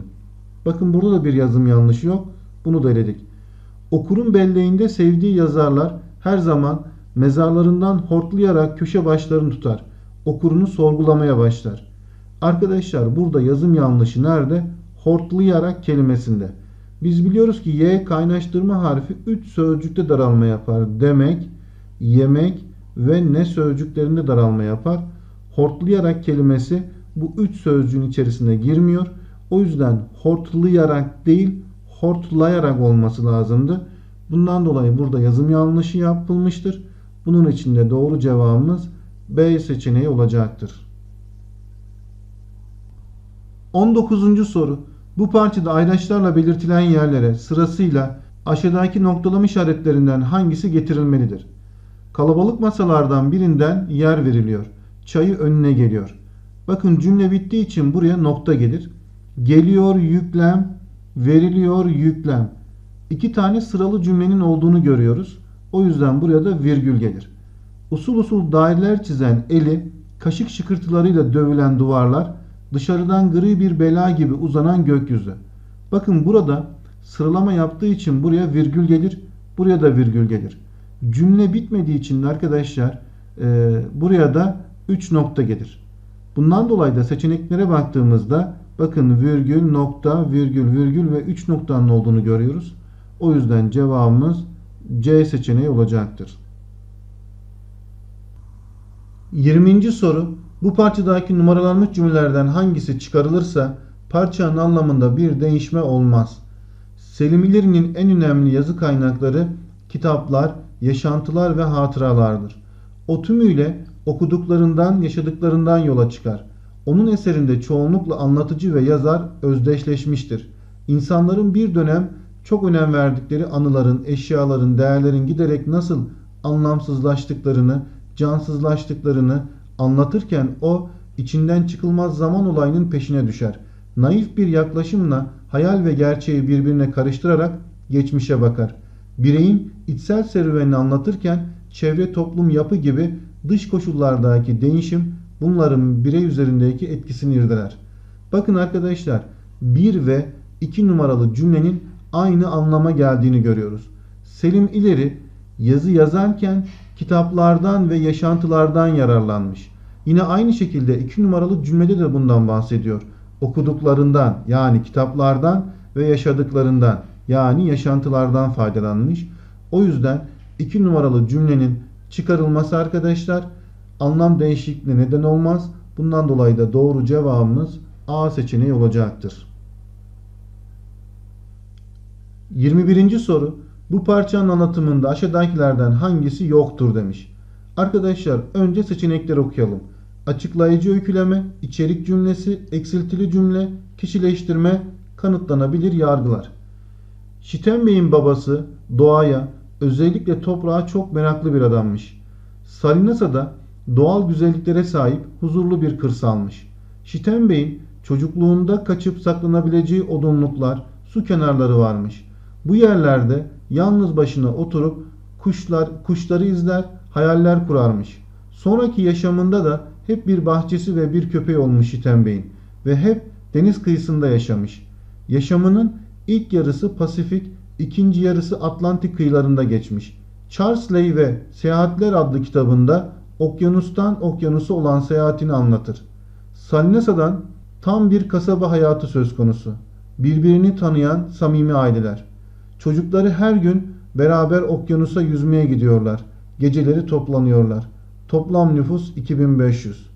Bakın burada da bir yazım yanlışı yok. Bunu da eledik. Okurun belleğinde sevdiği yazarlar her zaman mezarlarından hortlayarak köşe başlarını tutar. Okurunu sorgulamaya başlar. Arkadaşlar burada yazım yanlışı nerede? Hortlayarak kelimesinde. Biz biliyoruz ki Y kaynaştırma harfi 3 sözcükte daralma yapar. Demek, yemek ve ne sözcüklerinde daralma yapar. Hortlayarak kelimesi bu 3 sözcüğün içerisine girmiyor. O yüzden hortlayarak değil, hortlayarak olması lazımdı. Bundan dolayı burada yazım yanlışı yapılmıştır. Bunun için de doğru cevabımız B seçeneği olacaktır. 19. soru. Bu parçada ayraçlarla belirtilen yerlere sırasıyla aşağıdaki noktalama işaretlerinden hangisi getirilmelidir? Kalabalık masalardan birinden yer veriliyor. Çayı önüne geliyor. Bakın cümle bittiği için buraya nokta gelir. Geliyor yüklem, veriliyor yüklem. 2 tane sıralı cümlenin olduğunu görüyoruz. O yüzden buraya da virgül gelir. Usul usul daireler çizen eli, kaşık şıkırtılarıyla dövülen duvarlar, dışarıdan gri bir bela gibi uzanan gökyüzü. Bakın burada sıralama yaptığı için buraya virgül gelir. Buraya da virgül gelir. Cümle bitmediği için de arkadaşlar buraya da 3 nokta gelir. Bundan dolayı da seçeneklere baktığımızda bakın virgül, nokta, virgül, virgül ve 3 noktanın olduğunu görüyoruz. O yüzden cevabımız C seçeneği olacaktır. 20. soru. Bu parçadaki numaralanmış cümlelerden hangisi çıkarılırsa parçanın anlamında bir değişme olmaz. Selim İleri'nin en önemli yazı kaynakları kitaplar, yaşantılar ve hatıralardır. O tümüyle okuduklarından, yaşadıklarından yola çıkar. Onun eserinde çoğunlukla anlatıcı ve yazar özdeşleşmiştir. İnsanların bir dönem çok önem verdikleri anıların, eşyaların, değerlerin giderek nasıl anlamsızlaştıklarını, cansızlaştıklarını anlatırken o içinden çıkılmaz zaman olayının peşine düşer. Naif bir yaklaşımla hayal ve gerçeği birbirine karıştırarak geçmişe bakar. Bireyin içsel serüvenini anlatırken çevre, toplum, yapı gibi dış koşullardaki değişim bunların birey üzerindeki etkisini irdeler. Bakın arkadaşlar, 1 ve 2 numaralı cümlenin aynı anlama geldiğini görüyoruz. Selim İleri yazı yazarken kitaplardan ve yaşantılardan yararlanmış. Yine aynı şekilde 2 numaralı cümlede de bundan bahsediyor. Okuduklarından, yani kitaplardan ve yaşadıklarından, yani yaşantılardan faydalanmış. O yüzden 2 numaralı cümlenin çıkarılması arkadaşlar anlam değişikliğine neden olmaz. Bundan dolayı da doğru cevabımız A seçeneği olacaktır. 21. soru. Bu parçanın anlatımında aşağıdakilerden hangisi yoktur demiş. Arkadaşlar önce seçenekleri okuyalım. Açıklayıcı öyküleme, içerik cümlesi, eksiltili cümle, kişileştirme, kanıtlanabilir yargılar. Şiten Bey'in babası doğaya, özellikle toprağa çok meraklı bir adammış. Salinasa'da doğal güzelliklere sahip huzurlu bir kırsalmış. Şiten Bey'in çocukluğunda kaçıp saklanabileceği odunluklar, su kenarları varmış. Bu yerlerde yalnız başına oturup kuşları izler, hayaller kurarmış. Sonraki yaşamında da hep bir bahçesi ve bir köpeği olmuş Şiten Bey'in ve hep deniz kıyısında yaşamış. Yaşamının ilk yarısı Pasifik, ikinci yarısı Atlantik kıyılarında geçmiş. Charles Ley ve Seyahatler adlı kitabında okyanustan okyanusa olan seyahatini anlatır. Salinasa'dan tam bir kasaba hayatı söz konusu. Birbirini tanıyan samimi aileler. Çocukları her gün beraber okyanusa yüzmeye gidiyorlar. Geceleri toplanıyorlar. Toplam nüfus 2500.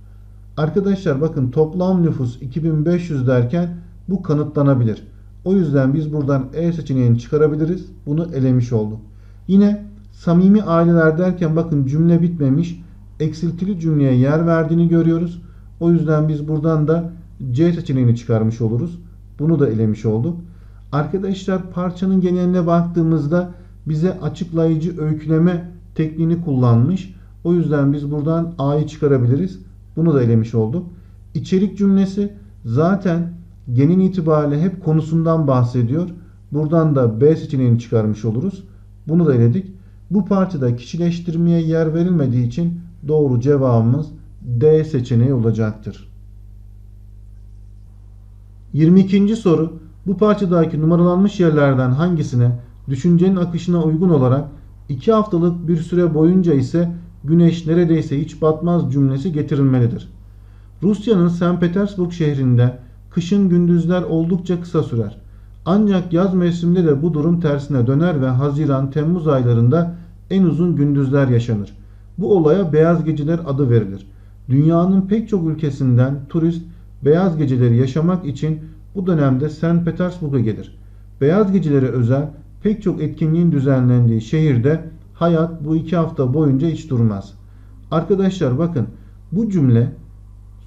Arkadaşlar bakın, toplam nüfus 2500 derken bu kanıtlanabilir. O yüzden biz buradan E seçeneğini çıkarabiliriz. Bunu elemiş olduk. Yine samimi aileler derken bakın cümle bitmemiş. Eksiltili cümleye yer verdiğini görüyoruz. O yüzden biz buradan da C seçeneğini çıkarmış oluruz. Bunu da elemiş olduk. Arkadaşlar parçanın geneline baktığımızda bize açıklayıcı öyküleme tekniğini kullanmış. O yüzden biz buradan A'yı çıkarabiliriz. Bunu da elemiş olduk. İçerik cümlesi zaten genel itibariyle hep konusundan bahsediyor. Buradan da B seçeneğini çıkarmış oluruz. Bunu da eledik. Bu parçada kişileştirmeye yer verilmediği için doğru cevabımız D seçeneği olacaktır. 22. soru. Bu parçadaki numaralanmış yerlerden hangisine düşüncenin akışına uygun olarak 2 haftalık bir süre boyunca ise güneş neredeyse hiç batmaz cümlesi getirilmelidir. Rusya'nın St. Petersburg şehrinde kışın gündüzler oldukça kısa sürer. Ancak yaz mevsiminde de bu durum tersine döner ve Haziran-Temmuz aylarında en uzun gündüzler yaşanır. Bu olaya beyaz geceler adı verilir. Dünyanın pek çok ülkesinden turist beyaz geceleri yaşamak için bu dönemde St. Petersburg'a gelir. Beyaz gecelere özel pek çok etkinliğin düzenlendiği şehirde hayat bu 2 hafta boyunca hiç durmaz. Arkadaşlar bakın, bu cümle,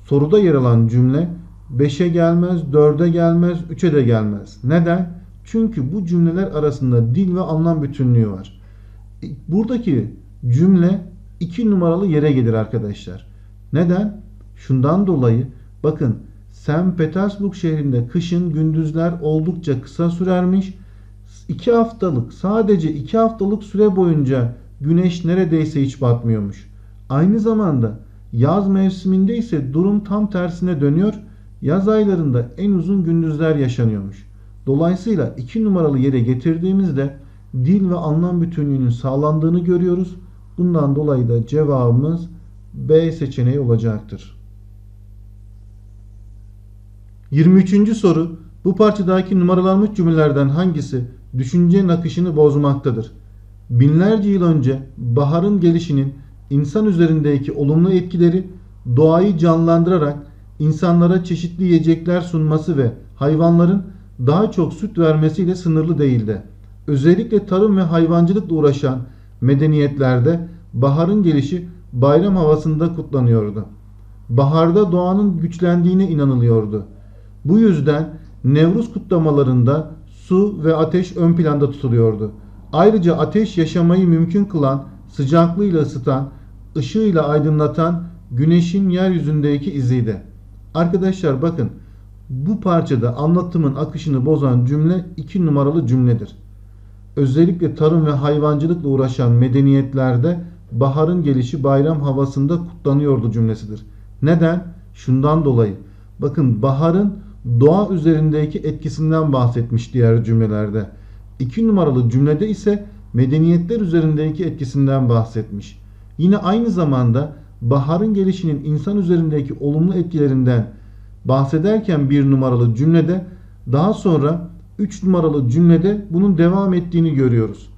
soruda yer alan cümle 5'e gelmez, 4'e gelmez, 3'e de gelmez. Neden? Çünkü bu cümleler arasında dil ve anlam bütünlüğü var. Buradaki cümle 2 numaralı yere gelir arkadaşlar. Neden? Şundan dolayı bakın, St. Petersburg şehrinde kışın gündüzler oldukça kısa sürermiş. 2 haftalık süre boyunca güneş neredeyse hiç batmıyormuş. Aynı zamanda yaz mevsiminde ise durum tam tersine dönüyor. Yaz aylarında en uzun gündüzler yaşanıyormuş. Dolayısıyla 2 numaralı yere getirdiğimizde dil ve anlam bütünlüğünün sağlandığını görüyoruz. Bundan dolayı da cevabımız B seçeneği olacaktır. 23. soru. Bu parçadaki numaralanmış cümlelerden hangisi düşüncenin akışını bozmaktadır? Binlerce yıl önce baharın gelişinin insan üzerindeki olumlu etkileri, doğayı canlandırarak insanlara çeşitli yiyecekler sunması ve hayvanların daha çok süt vermesiyle sınırlı değildi. Özellikle tarım ve hayvancılıkla uğraşan medeniyetlerde baharın gelişi bayram havasında kutlanıyordu. Baharda doğanın güçlendiğine inanılıyordu. Bu yüzden Nevruz kutlamalarında su ve ateş ön planda tutuluyordu. Ayrıca ateş yaşamayı mümkün kılan, sıcaklığıyla ısıtan, ışığıyla aydınlatan güneşin yeryüzündeki iziydi. Arkadaşlar bakın, bu parçada anlatımın akışını bozan cümle 2 numaralı cümledir. Özellikle tarım ve hayvancılıkla uğraşan medeniyetlerde baharın gelişi bayram havasında kutlanıyordu cümlesidir. Neden? Şundan dolayı. Bakın, baharın doğa üzerindeki etkisinden bahsetmiş diğer cümlelerde. 2 numaralı cümlede ise medeniyetler üzerindeki etkisinden bahsetmiş. Yine aynı zamanda baharın gelişinin insan üzerindeki olumlu etkilerinden bahsederken 1 numaralı cümlede, daha sonra 3 numaralı cümlede bunun devam ettiğini görüyoruz.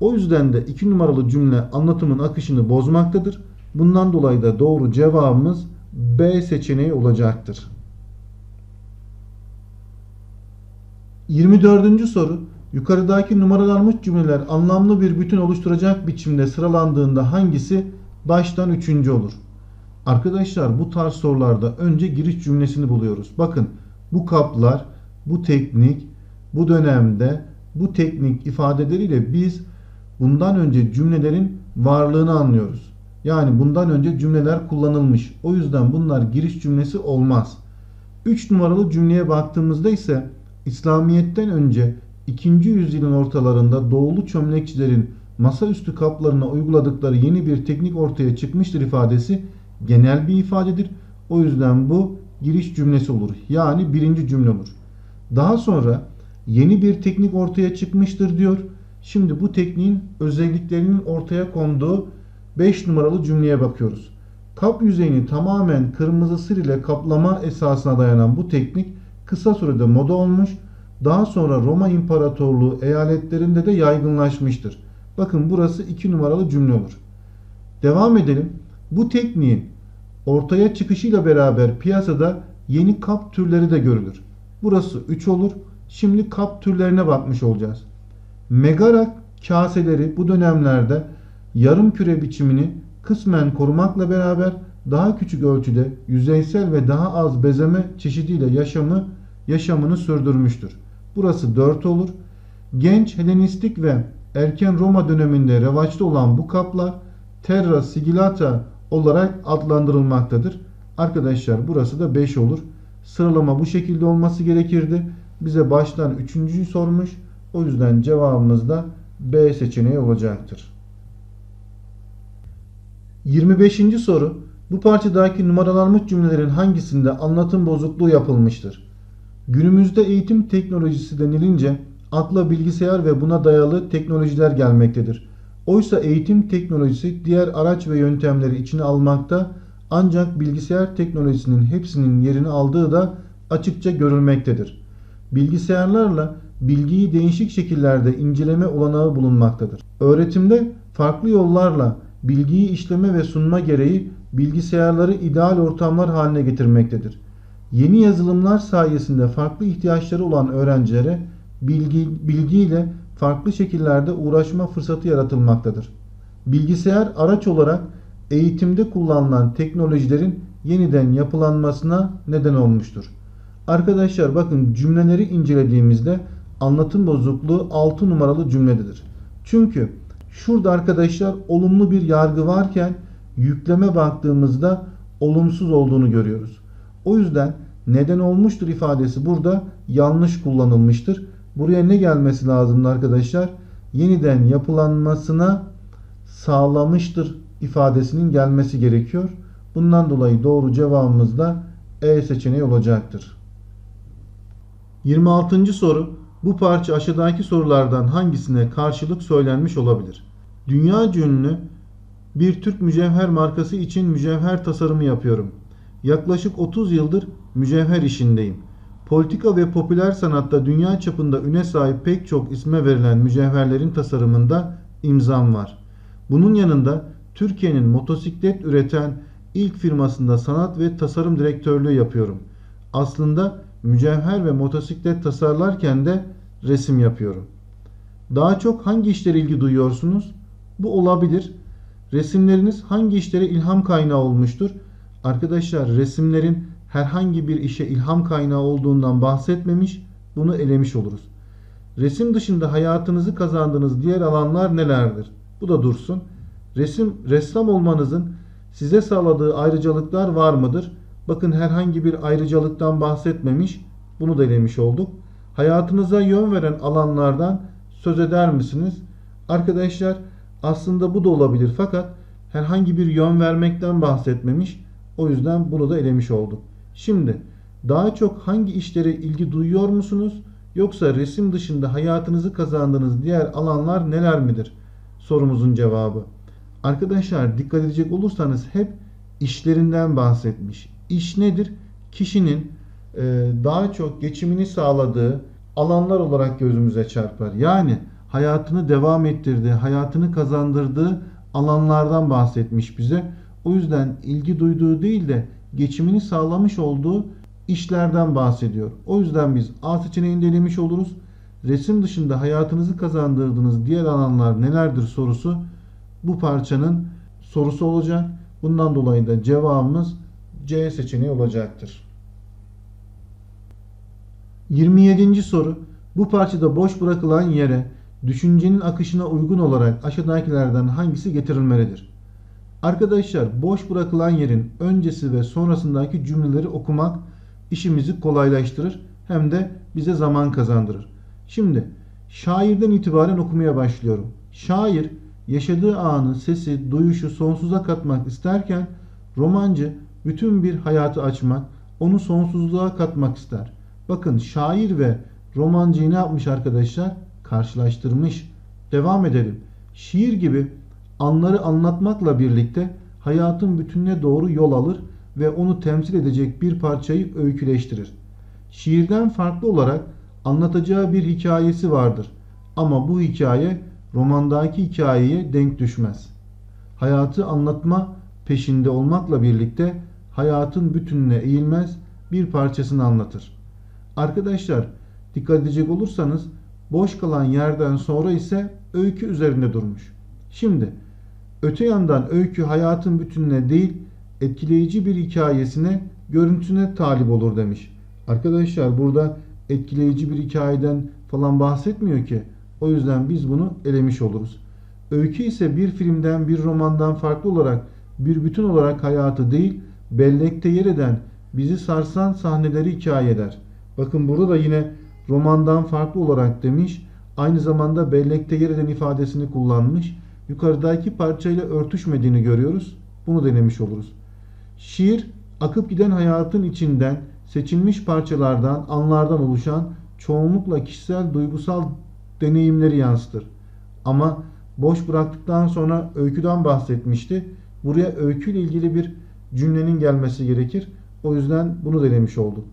O yüzden de 2 numaralı cümle anlatımın akışını bozmaktadır. Bundan dolayı da doğru cevabımız B seçeneği olacaktır. 24. soru. Yukarıdaki numaralanmış cümleler anlamlı bir bütün oluşturacak biçimde sıralandığında hangisi baştan 3. olur? Arkadaşlar bu tarz sorularda önce giriş cümlesini buluyoruz. Bakın, bu kaplar, bu teknik, bu dönemde, bu teknik ifadeleriyle biz bundan önce cümlelerin varlığını anlıyoruz. Yani bundan önce cümleler kullanılmış. O yüzden bunlar giriş cümlesi olmaz. 3 numaralı cümleye baktığımızda ise İslamiyet'ten önce 2. yüzyılın ortalarında doğulu çömlekçilerin masaüstü kaplarına uyguladıkları yeni bir teknik ortaya çıkmıştır ifadesi genel bir ifadedir. O yüzden bu giriş cümlesi olur. Yani 1. cümle olur. Daha sonra yeni bir teknik ortaya çıkmıştır diyor. Şimdi bu tekniğin özelliklerinin ortaya konduğu 5 numaralı cümleye bakıyoruz. Kap yüzeyini tamamen kırmızı sır ile kaplama esasına dayanan bu teknik kısa sürede moda olmuş. Daha sonra Roma İmparatorluğu eyaletlerinde de yaygınlaşmıştır. Bakın, burası 2 numaralı cümle olur. Devam edelim. Bu tekniğin ortaya çıkışıyla beraber piyasada yeni kap türleri de görülür. Burası 3 olur. Şimdi kap türlerine bakmış olacağız. Megarak kaseleri bu dönemlerde yarım küre biçimini kısmen korumakla beraber daha küçük ölçüde yüzeysel ve daha az bezeme çeşidiyle yaşamını sürdürmüştür. Burası 4 olur. Genç Helenistik ve erken Roma döneminde revaçta olan bu kaplar terra sigillata olarak adlandırılmaktadır. Arkadaşlar burası da 5 olur. Sıralama bu şekilde olması gerekirdi. Bize baştan 3.'yü sormuş. O yüzden cevabımız da B seçeneği olacaktır. 25. soru. Bu parçadaki numaralanmış cümlelerin hangisinde anlatım bozukluğu yapılmıştır? Günümüzde eğitim teknolojisi denilince akla bilgisayar ve buna dayalı teknolojiler gelmektedir. Oysa eğitim teknolojisi diğer araç ve yöntemleri içine almakta, ancak bilgisayar teknolojisinin hepsinin yerini aldığı da açıkça görülmektedir. Bilgisayarlarla bilgiyi değişik şekillerde inceleme olanağı bulunmaktadır. Öğretimde farklı yollarla bilgiyi işleme ve sunma gereği bilgisayarları ideal ortamlar haline getirmektedir. Yeni yazılımlar sayesinde farklı ihtiyaçları olan öğrencilere bilgiyle farklı şekillerde uğraşma fırsatı yaratılmaktadır. Bilgisayar araç olarak eğitimde kullanılan teknolojilerin yeniden yapılanmasına neden olmuştur. Arkadaşlar bakın, cümleleri incelediğimizde anlatım bozukluğu 6 numaralı cümlededir. Çünkü şurada arkadaşlar olumlu bir yargı varken yükleme baktığımızda olumsuz olduğunu görüyoruz. O yüzden neden olmuştur ifadesi burada yanlış kullanılmıştır. Buraya ne gelmesi lazımdı arkadaşlar? Yeniden yapılanmasına sağlamıştır ifadesinin gelmesi gerekiyor. Bundan dolayı doğru cevabımız da E seçeneği olacaktır. 26. soru. Bu parça aşağıdaki sorulardan hangisine karşılık söylenmiş olabilir? Dünyaca ünlü bir Türk mücevher markası için mücevher tasarımı yapıyorum. Yaklaşık 30 yıldır mücevher işindeyim. Politika ve popüler sanatta dünya çapında üne sahip pek çok isme verilen mücevherlerin tasarımında imzam var. Bunun yanında Türkiye'nin motosiklet üreten ilk firmasında sanat ve tasarım direktörlüğü yapıyorum. Aslında mücevher ve motosiklet tasarlarken de resim yapıyorum. Daha çok hangi işlere ilgi duyuyorsunuz? Bu olabilir. Resimleriniz hangi işlere ilham kaynağı olmuştur? Arkadaşlar resimlerin herhangi bir işe ilham kaynağı olduğundan bahsetmemiş, bunu elemiş oluruz. Resim dışında hayatınızı kazandığınız diğer alanlar nelerdir? Bu da dursun. Ressam olmanızın size sağladığı ayrıcalıklar var mıdır? Bakın, herhangi bir ayrıcalıktan bahsetmemiş. Bunu da elemiş olduk. Hayatınıza yön veren alanlardan söz eder misiniz? Arkadaşlar, aslında bu da olabilir fakat herhangi bir yön vermekten bahsetmemiş. O yüzden bunu da elemiş olduk. Şimdi daha çok hangi işlere ilgi duyuyor musunuz? Yoksa resim dışında hayatınızı kazandığınız diğer alanlar neler midir? Sorumuzun cevabı. Arkadaşlar, dikkat edecek olursanız hep işlerinden bahsetmiş. İş nedir? Kişinin daha çok geçimini sağladığı alanlar olarak gözümüze çarpar. Yani hayatını devam ettirdiği, hayatını kazandırdığı alanlardan bahsetmiş bize. O yüzden ilgi duyduğu değil de geçimini sağlamış olduğu işlerden bahsediyor. O yüzden biz A seçeneğini de elemiş oluruz. Resim dışında hayatınızı kazandırdığınız diğer alanlar nelerdir sorusu bu parçanın sorusu olacak. Bundan dolayı da cevabımız C seçeneği olacaktır. 27. soru. Bu parçada boş bırakılan yere düşüncenin akışına uygun olarak aşağıdakilerden hangisi getirilmelidir? Arkadaşlar, boş bırakılan yerin öncesi ve sonrasındaki cümleleri okumak işimizi kolaylaştırır hem de bize zaman kazandırır. Şimdi şairden itibaren okumaya başlıyorum. Şair yaşadığı anı, sesi, duyuşu sonsuza katmak isterken romancı bütün bir hayatı açmak, onu sonsuzluğa katmak ister. Bakın, şair ve romancıyı ne yapmış arkadaşlar? Karşılaştırmış. Devam edelim. Şiir gibi anları anlatmakla birlikte hayatın bütününe doğru yol alır ve onu temsil edecek bir parçayı öyküleştirir. Şiirden farklı olarak anlatacağı bir hikayesi vardır. Ama bu hikaye romandaki hikayeye denk düşmez. Hayatı anlatma peşinde olmakla birlikte hayatın bütününe eğilmez, bir parçasını anlatır. Arkadaşlar, dikkat edecek olursanız boş kalan yerden sonra ise öykü üzerinde durmuş. Şimdi öte yandan öykü hayatın bütününe değil, etkileyici bir hikayesine, görüntüsüne talip olur demiş. Arkadaşlar, burada etkileyici bir hikayeden falan bahsetmiyor ki. O yüzden biz bunu elemiş oluruz. Öykü ise bir filmden, bir romandan farklı olarak bir bütün olarak hayatı değil, bellekte yer eden, bizi sarsan sahneleri hikaye eder. Bakın, burada da yine romandan farklı olarak demiş. Aynı zamanda bellekte yer eden ifadesini kullanmış. Yukarıdaki parçayla örtüşmediğini görüyoruz. Bunu denemiş oluruz. Şiir, akıp giden hayatın içinden, seçilmiş parçalardan, anlardan oluşan çoğunlukla kişisel, duygusal deneyimleri yansıtır. Ama boş bıraktıktan sonra öyküden bahsetmişti. Buraya öyküyle ilgili bir cümlenin gelmesi gerekir. O yüzden bunu denemiş olduk.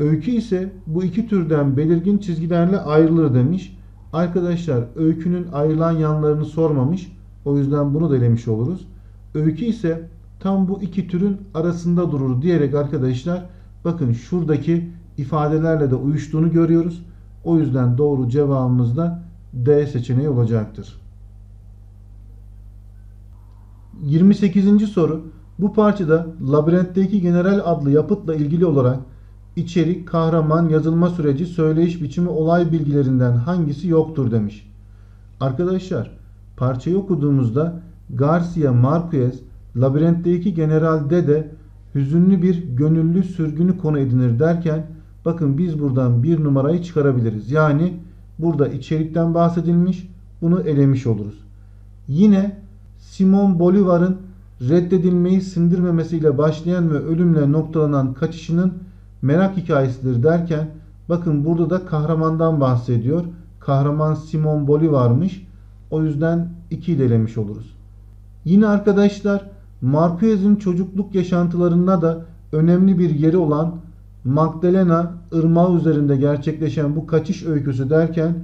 Öykü ise bu iki türden belirgin çizgilerle ayrılır demiş. Arkadaşlar, öykünün ayrılan yanlarını sormamış. O yüzden bunu denemiş oluruz. Öykü ise tam bu iki türün arasında durur diyerek arkadaşlar, bakın şuradaki ifadelerle de uyuştuğunu görüyoruz. O yüzden doğru cevabımız da D seçeneği olacaktır. 28. soru. Bu parçada Labirentteki General adlı yapıtla ilgili olarak içerik, kahraman, yazılma süreci, söyleyiş biçimi, olay bilgilerinden hangisi yoktur demiş. Arkadaşlar, parçayı okuduğumuzda Garcia Marquez Labirentteki General'de de hüzünlü bir gönüllü sürgünü konu edinir derken, bakın biz buradan bir numarayı çıkarabiliriz. Yani burada içerikten bahsedilmiş, bunu elemiş oluruz. Yine Simon Bolivar'ın reddedilmeyi sindirmemesiyle başlayan ve ölümle noktalanan kaçışının merak hikayesidir derken, bakın burada da kahramandan bahsediyor. Kahraman Simon Bolivar'mış. O yüzden 2 ile elemiş oluruz. Yine arkadaşlar, Marquez'in çocukluk yaşantılarında da önemli bir yeri olan Magdalena Irmağı üzerinde gerçekleşen bu kaçış öyküsü derken,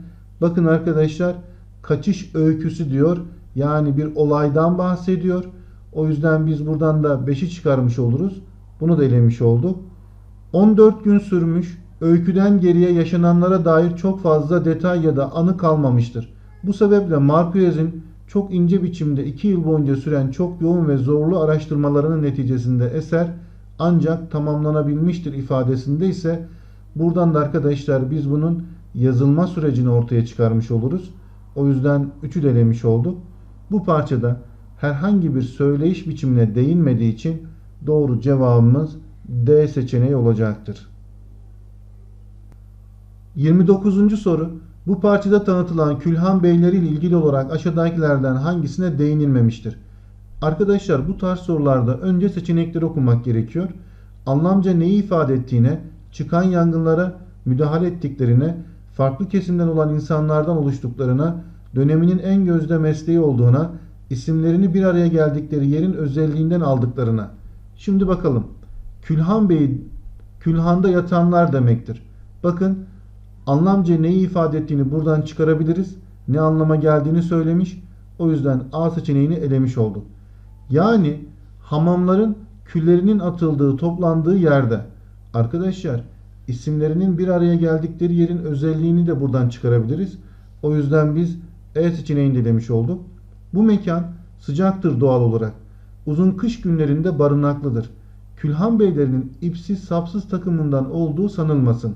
bakın arkadaşlar, kaçış öyküsü diyor. Yani bir olaydan bahsediyor. O yüzden biz buradan da 5'i çıkarmış oluruz. Bunu da elemiş olduk. 14 gün sürmüş, öyküden geriye yaşananlara dair çok fazla detay ya da anı kalmamıştır. Bu sebeple Marquez'in çok ince biçimde 2 yıl boyunca süren çok yoğun ve zorlu araştırmalarının neticesinde eser ancak tamamlanabilmiştir ifadesinde ise, buradan da arkadaşlar biz bunun yazılma sürecini ortaya çıkarmış oluruz. O yüzden 3'ü delemiş olduk. Bu parçada herhangi bir söyleyiş biçimine değinmediği için doğru cevabımız D seçeneği olacaktır. 29. soru. Bu parçada tanıtılan külhan beyleri ile ilgili olarak aşağıdakilerden hangisine değinilmemiştir? Arkadaşlar, bu tarz sorularda önce seçenekleri okumak gerekiyor. Anlamca neyi ifade ettiğine, çıkan yangınlara müdahale ettiklerine, farklı kesimden olan insanlardan oluştuklarına, döneminin en gözde mesleği olduğuna, isimlerini bir araya geldikleri yerin özelliğinden aldıklarına. Şimdi bakalım. Külhan Bey'i külhanda yatanlar demektir. Bakın, anlamca neyi ifade ettiğini buradan çıkarabiliriz. Ne anlama geldiğini söylemiş. O yüzden A seçeneğini elemiş olduk. Yani hamamların küllerinin atıldığı, toplandığı yerde. Arkadaşlar, isimlerinin bir araya geldikleri yerin özelliğini de buradan çıkarabiliriz. O yüzden biz E seçeneğini de demiş olduk. Bu mekan sıcaktır doğal olarak. Uzun kış günlerinde barınaklıdır. Külhan beylerinin ipsiz sapsız takımından olduğu sanılmasın.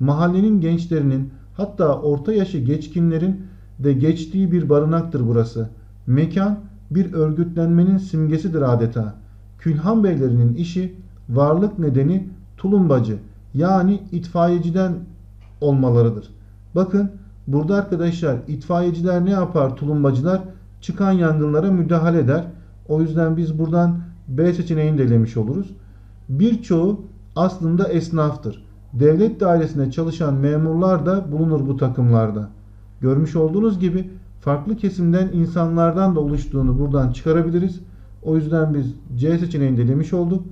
Mahallenin gençlerinin, hatta orta yaşı geçkinlerin de geçtiği bir barınaktır burası. Mekan bir örgütlenmenin simgesidir adeta. Külhan beylerinin işi, varlık nedeni tulumbacı, yani itfaiyeciden olmalarıdır. Bakın burada arkadaşlar, itfaiyeciler ne yapar? Tulumbacılar çıkan yangınlara müdahale eder. O yüzden biz buradan B seçeneğini de elemiş oluruz. Birçoğu aslında esnaftır. Devlet dairesinde çalışan memurlar da bulunur bu takımlarda. Görmüş olduğunuz gibi farklı kesimden insanlardan da oluştuğunu buradan çıkarabiliriz. O yüzden biz C seçeneğini de elemiş olduk.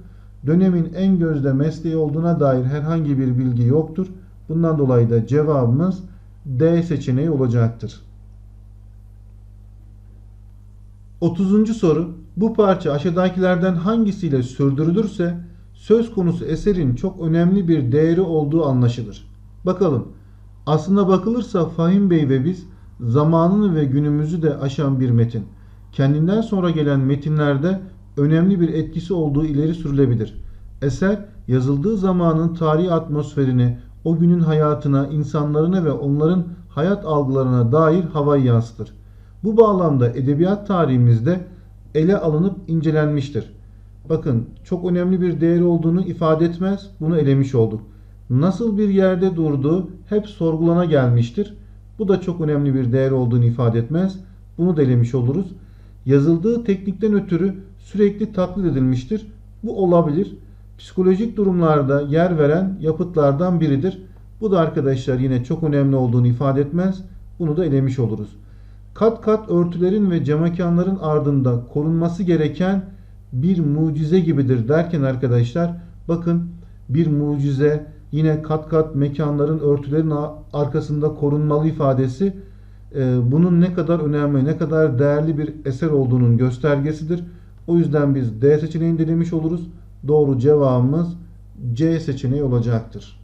Dönemin en gözde mesleği olduğuna dair herhangi bir bilgi yoktur. Bundan dolayı da cevabımız D seçeneği olacaktır. 30. soru. Bu parça aşağıdakilerden hangisiyle sürdürülürse söz konusu eserin çok önemli bir değeri olduğu anlaşılır. Bakalım. Aslına bakılırsa Fahim Bey ve biz zamanını ve günümüzü de aşan bir metin. Kendinden sonra gelen metinlerde önemli bir etkisi olduğu ileri sürülebilir. Eser yazıldığı zamanın tarihi atmosferini, o günün hayatına, insanlarına ve onların hayat algılarına dair havayı yansıtır. Bu bağlamda edebiyat tarihimizde ele alınıp incelenmiştir. Bakın, çok önemli bir değeri olduğunu ifade etmez, bunu elemiş olduk. Nasıl bir yerde durduğu hep sorgulana gelmiştir. Bu da çok önemli bir değer olduğunu ifade etmez, bunu da elemiş oluruz. Yazıldığı teknikten ötürü sürekli taklit edilmiştir. Bu olabilir. Psikolojik durumlarda yer veren yapıtlardan biridir. Bu da arkadaşlar yine çok önemli olduğunu ifade etmez, bunu da elemiş oluruz. Kat kat örtülerin ve camekanların ardında korunması gereken bir mucize gibidir derken arkadaşlar, bakın, bir mucize, yine kat kat mekanların, örtülerin arkasında korunmalı ifadesi bunun ne kadar önemli, ne kadar değerli bir eser olduğunun göstergesidir. O yüzden biz D seçeneğini denemiş oluruz. Doğru cevabımız C seçeneği olacaktır.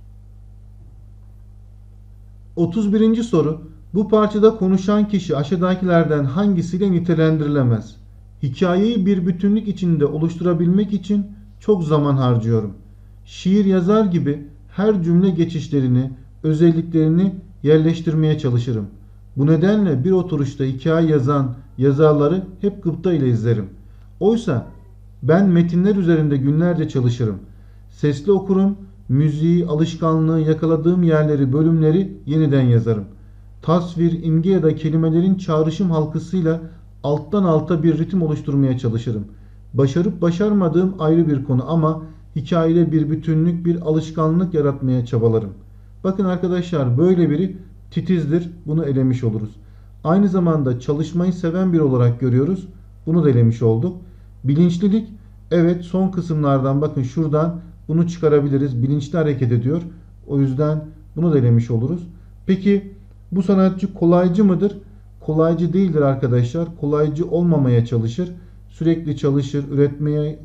31. soru. Bu parçada konuşan kişi aşağıdakilerden hangisiyle nitelendirilemez? Hikayeyi bir bütünlük içinde oluşturabilmek için çok zaman harcıyorum. Şiir yazar gibi her cümle geçişlerini, özelliklerini yerleştirmeye çalışırım. Bu nedenle bir oturuşta hikaye yazan yazarları hep gıpta ile izlerim. Oysa ben metinler üzerinde günlerce çalışırım. Sesli okurum, müziği, alışkanlığı, yakaladığım yerleri, bölümleri yeniden yazarım. Tasvir, imge ya da kelimelerin çağrışım halkasıyla alttan alta bir ritim oluşturmaya çalışırım. Başarıp başarmadığım ayrı bir konu ama hikayeyle bir bütünlük, bir alışkanlık yaratmaya çabalarım. Bakın arkadaşlar, böyle biri titizdir. Bunu elemiş oluruz. Aynı zamanda çalışmayı seven biri olarak görüyoruz. Bunu da elemiş olduk. Bilinçlilik, evet, son kısımlardan bakın şuradan bunu çıkarabiliriz. Bilinçli hareket ediyor. O yüzden bunu da elemiş oluruz. Peki bu sanatçı kolaycı mıdır? Kolaycı değildir arkadaşlar. Kolaycı olmamaya çalışır. Sürekli çalışır, üretmeye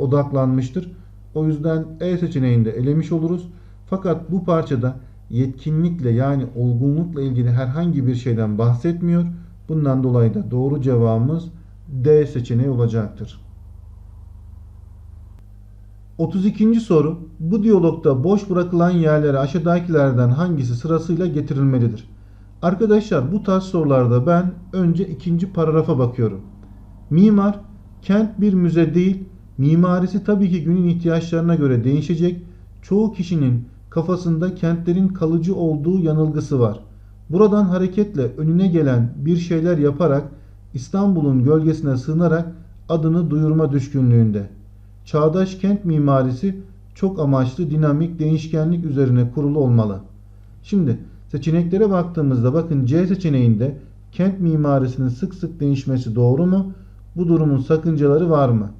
odaklanmıştır. O yüzden E seçeneğini de elemiş oluruz. Fakat bu parçada yetkinlikle, yani olgunlukla ilgili herhangi bir şeyden bahsetmiyor. Bundan dolayı da doğru cevabımız D seçeneği olacaktır. 32. soru. Bu diyalogda boş bırakılan yerlere aşağıdakilerden hangisi sırasıyla getirilmelidir? Arkadaşlar bu tarz sorularda ben önce ikinci paragrafa bakıyorum. Mimar, kent bir müze değil, mimarisi tabii ki günün ihtiyaçlarına göre değişecek. Çoğu kişinin kafasında kentlerin kalıcı olduğu yanılgısı var. Buradan hareketle önüne gelen bir şeyler yaparak İstanbul'un gölgesine sığınarak adını duyurma düşkünlüğünde. Çağdaş kent mimarisi çok amaçlı dinamik değişkenlik üzerine kurulu olmalı. Şimdi seçeneklere baktığımızda bakın C seçeneğinde kent mimarisinin sık sık değişmesi doğru mu? Bu durumun sakıncaları var mı?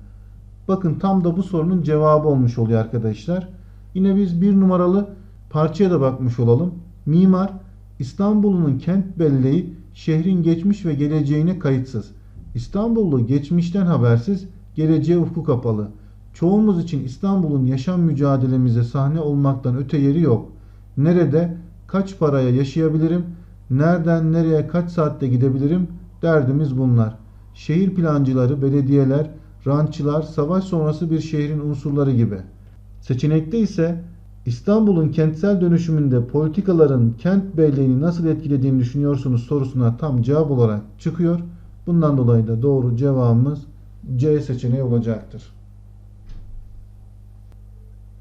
Bakın tam da bu sorunun cevabı olmuş oluyor arkadaşlar. Yine biz bir numaralı parçaya da bakmış olalım. Mimar, İstanbul'un kent belleği şehrin geçmiş ve geleceğine kayıtsız. İstanbullu geçmişten habersiz, geleceğe ufku kapalı. Çoğumuz için İstanbul'un yaşam mücadelemize sahne olmaktan öte yeri yok. Nerede, kaç paraya yaşayabilirim, nereden nereye kaç saatte gidebilirim derdimiz bunlar. Şehir plancıları, belediyeler, rantçılar, savaş sonrası bir şehrin unsurları gibi. Seçenekte ise İstanbul'un kentsel dönüşümünde politikaların kent belleğini nasıl etkilediğini düşünüyorsunuz sorusuna tam cevap olarak çıkıyor. Bundan dolayı da doğru cevabımız C seçeneği olacaktır.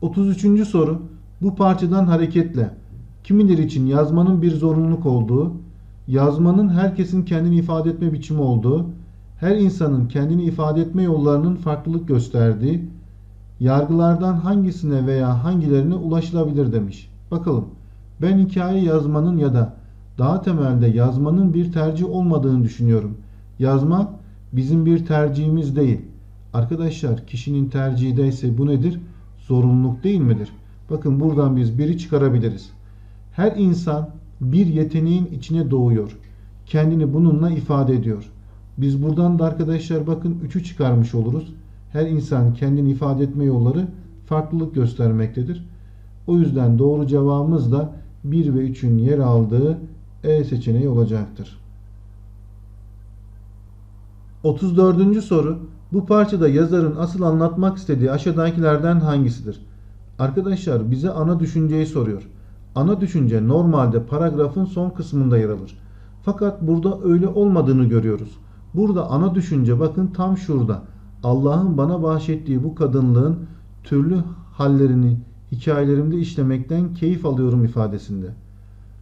33. soru. Bu parçadan hareketle kimileri için yazmanın bir zorunluluk olduğu, yazmanın herkesin kendini ifade etme biçimi olduğu, her insanın kendini ifade etme yollarının farklılık gösterdiği, yargılardan hangisine veya hangilerine ulaşılabilir demiş. Bakalım, ben hikaye yazmanın ya da daha temelde yazmanın bir tercih olmadığını düşünüyorum. Yazmak bizim bir tercihimiz değil. Arkadaşlar kişinin tercihi ise bu nedir? Zorunluluk değil midir? Bakın buradan biz biri çıkarabiliriz. Her insan bir yeteneğin içine doğuyor. Kendini bununla ifade ediyor. Biz buradan da arkadaşlar bakın 3'ü çıkarmış oluruz. Her insan kendini ifade etme yolları farklılık göstermektedir. O yüzden doğru cevabımız da 1 ve 3'ün yer aldığı E seçeneği olacaktır. 34. soru. Bu parçada yazarın asıl anlatmak istediği aşağıdakilerden hangisidir? Arkadaşlar bize ana düşünceyi soruyor. Ana düşünce normalde paragrafın son kısmında yer alır. Fakat burada öyle olmadığını görüyoruz. Burada ana düşünce bakın tam şurada. Allah'ın bana bahşettiği bu kadınlığın türlü hallerini hikayelerimde işlemekten keyif alıyorum ifadesinde.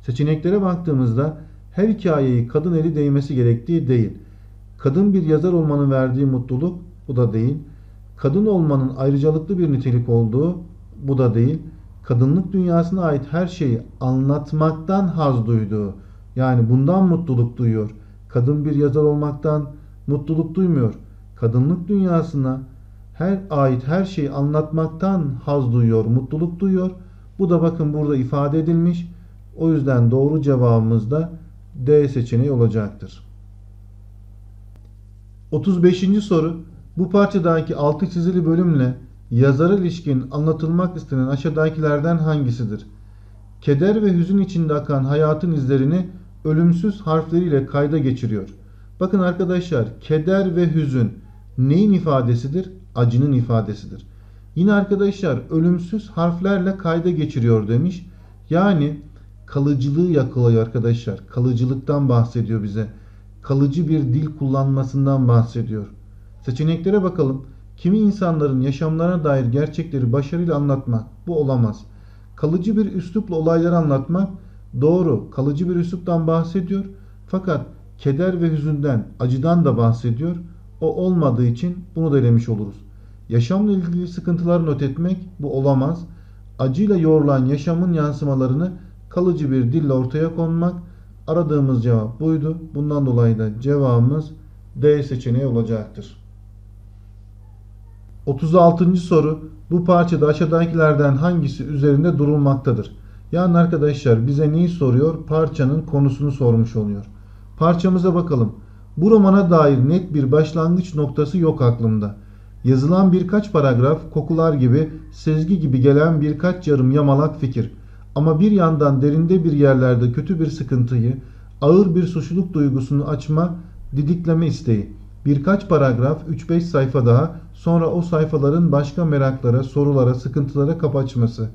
Seçeneklere baktığımızda her hikayeyi kadın eli değmesi gerektiği değil. Kadın bir yazar olmanın verdiği mutluluk bu da değil. Kadın olmanın ayrıcalıklı bir nitelik olduğu bu da değil. Kadınlık dünyasına ait her şeyi anlatmaktan haz duyduğu yani bundan mutluluk duyuyor. Kadın bir yazar olmaktan mutluluk duymuyor. Kadınlık dünyasına ait her şeyi anlatmaktan haz duyuyor, mutluluk duyuyor. Bu da bakın burada ifade edilmiş. O yüzden doğru cevabımız da D seçeneği olacaktır. 35. soru. Bu parçadaki altı çizili bölümle yazara ilişkin anlatılmak istenen aşağıdakilerden hangisidir? Keder ve hüzün içinde akan hayatın izlerini ölümsüz harfleriyle kayda geçiriyor. Bakın arkadaşlar, keder ve hüzün neyin ifadesidir? Acının ifadesidir. Yine arkadaşlar ölümsüz harflerle kayda geçiriyor demiş. Yani kalıcılığı yakalıyor arkadaşlar. Kalıcılıktan bahsediyor bize. Kalıcı bir dil kullanmasından bahsediyor. Seçeneklere bakalım. Kimi insanların yaşamlarına dair gerçekleri başarıyla anlatmak. Bu olamaz. Kalıcı bir üslupla olayları anlatmak. Doğru. Kalıcı bir üsluptan bahsediyor. Fakat keder ve hüzünden, acıdan da bahsediyor. O olmadığı için bunu da elemiş oluruz. Yaşamla ilgili sıkıntıları not etmek bu olamaz. Acıyla yoğrulan yaşamın yansımalarını kalıcı bir dille ortaya konmak aradığımız cevap buydu. Bundan dolayı da cevabımız D seçeneği olacaktır. 36. soru. Bu parçada aşağıdakilerden hangisi üzerinde durulmaktadır? Yani arkadaşlar bize neyi soruyor? Parçanın konusunu sormuş oluyor. Parçamıza bakalım. Bu romana dair net bir başlangıç noktası yok aklımda. Yazılan birkaç paragraf, kokular gibi, sezgi gibi gelen birkaç yarım yamalak fikir. Ama bir yandan derinde bir yerlerde kötü bir sıkıntıyı, ağır bir suçluluk duygusunu açma, didikleme isteği. Birkaç paragraf, 3-5 sayfa daha, sonra o sayfaların başka meraklara, sorulara, sıkıntılara kapı açması.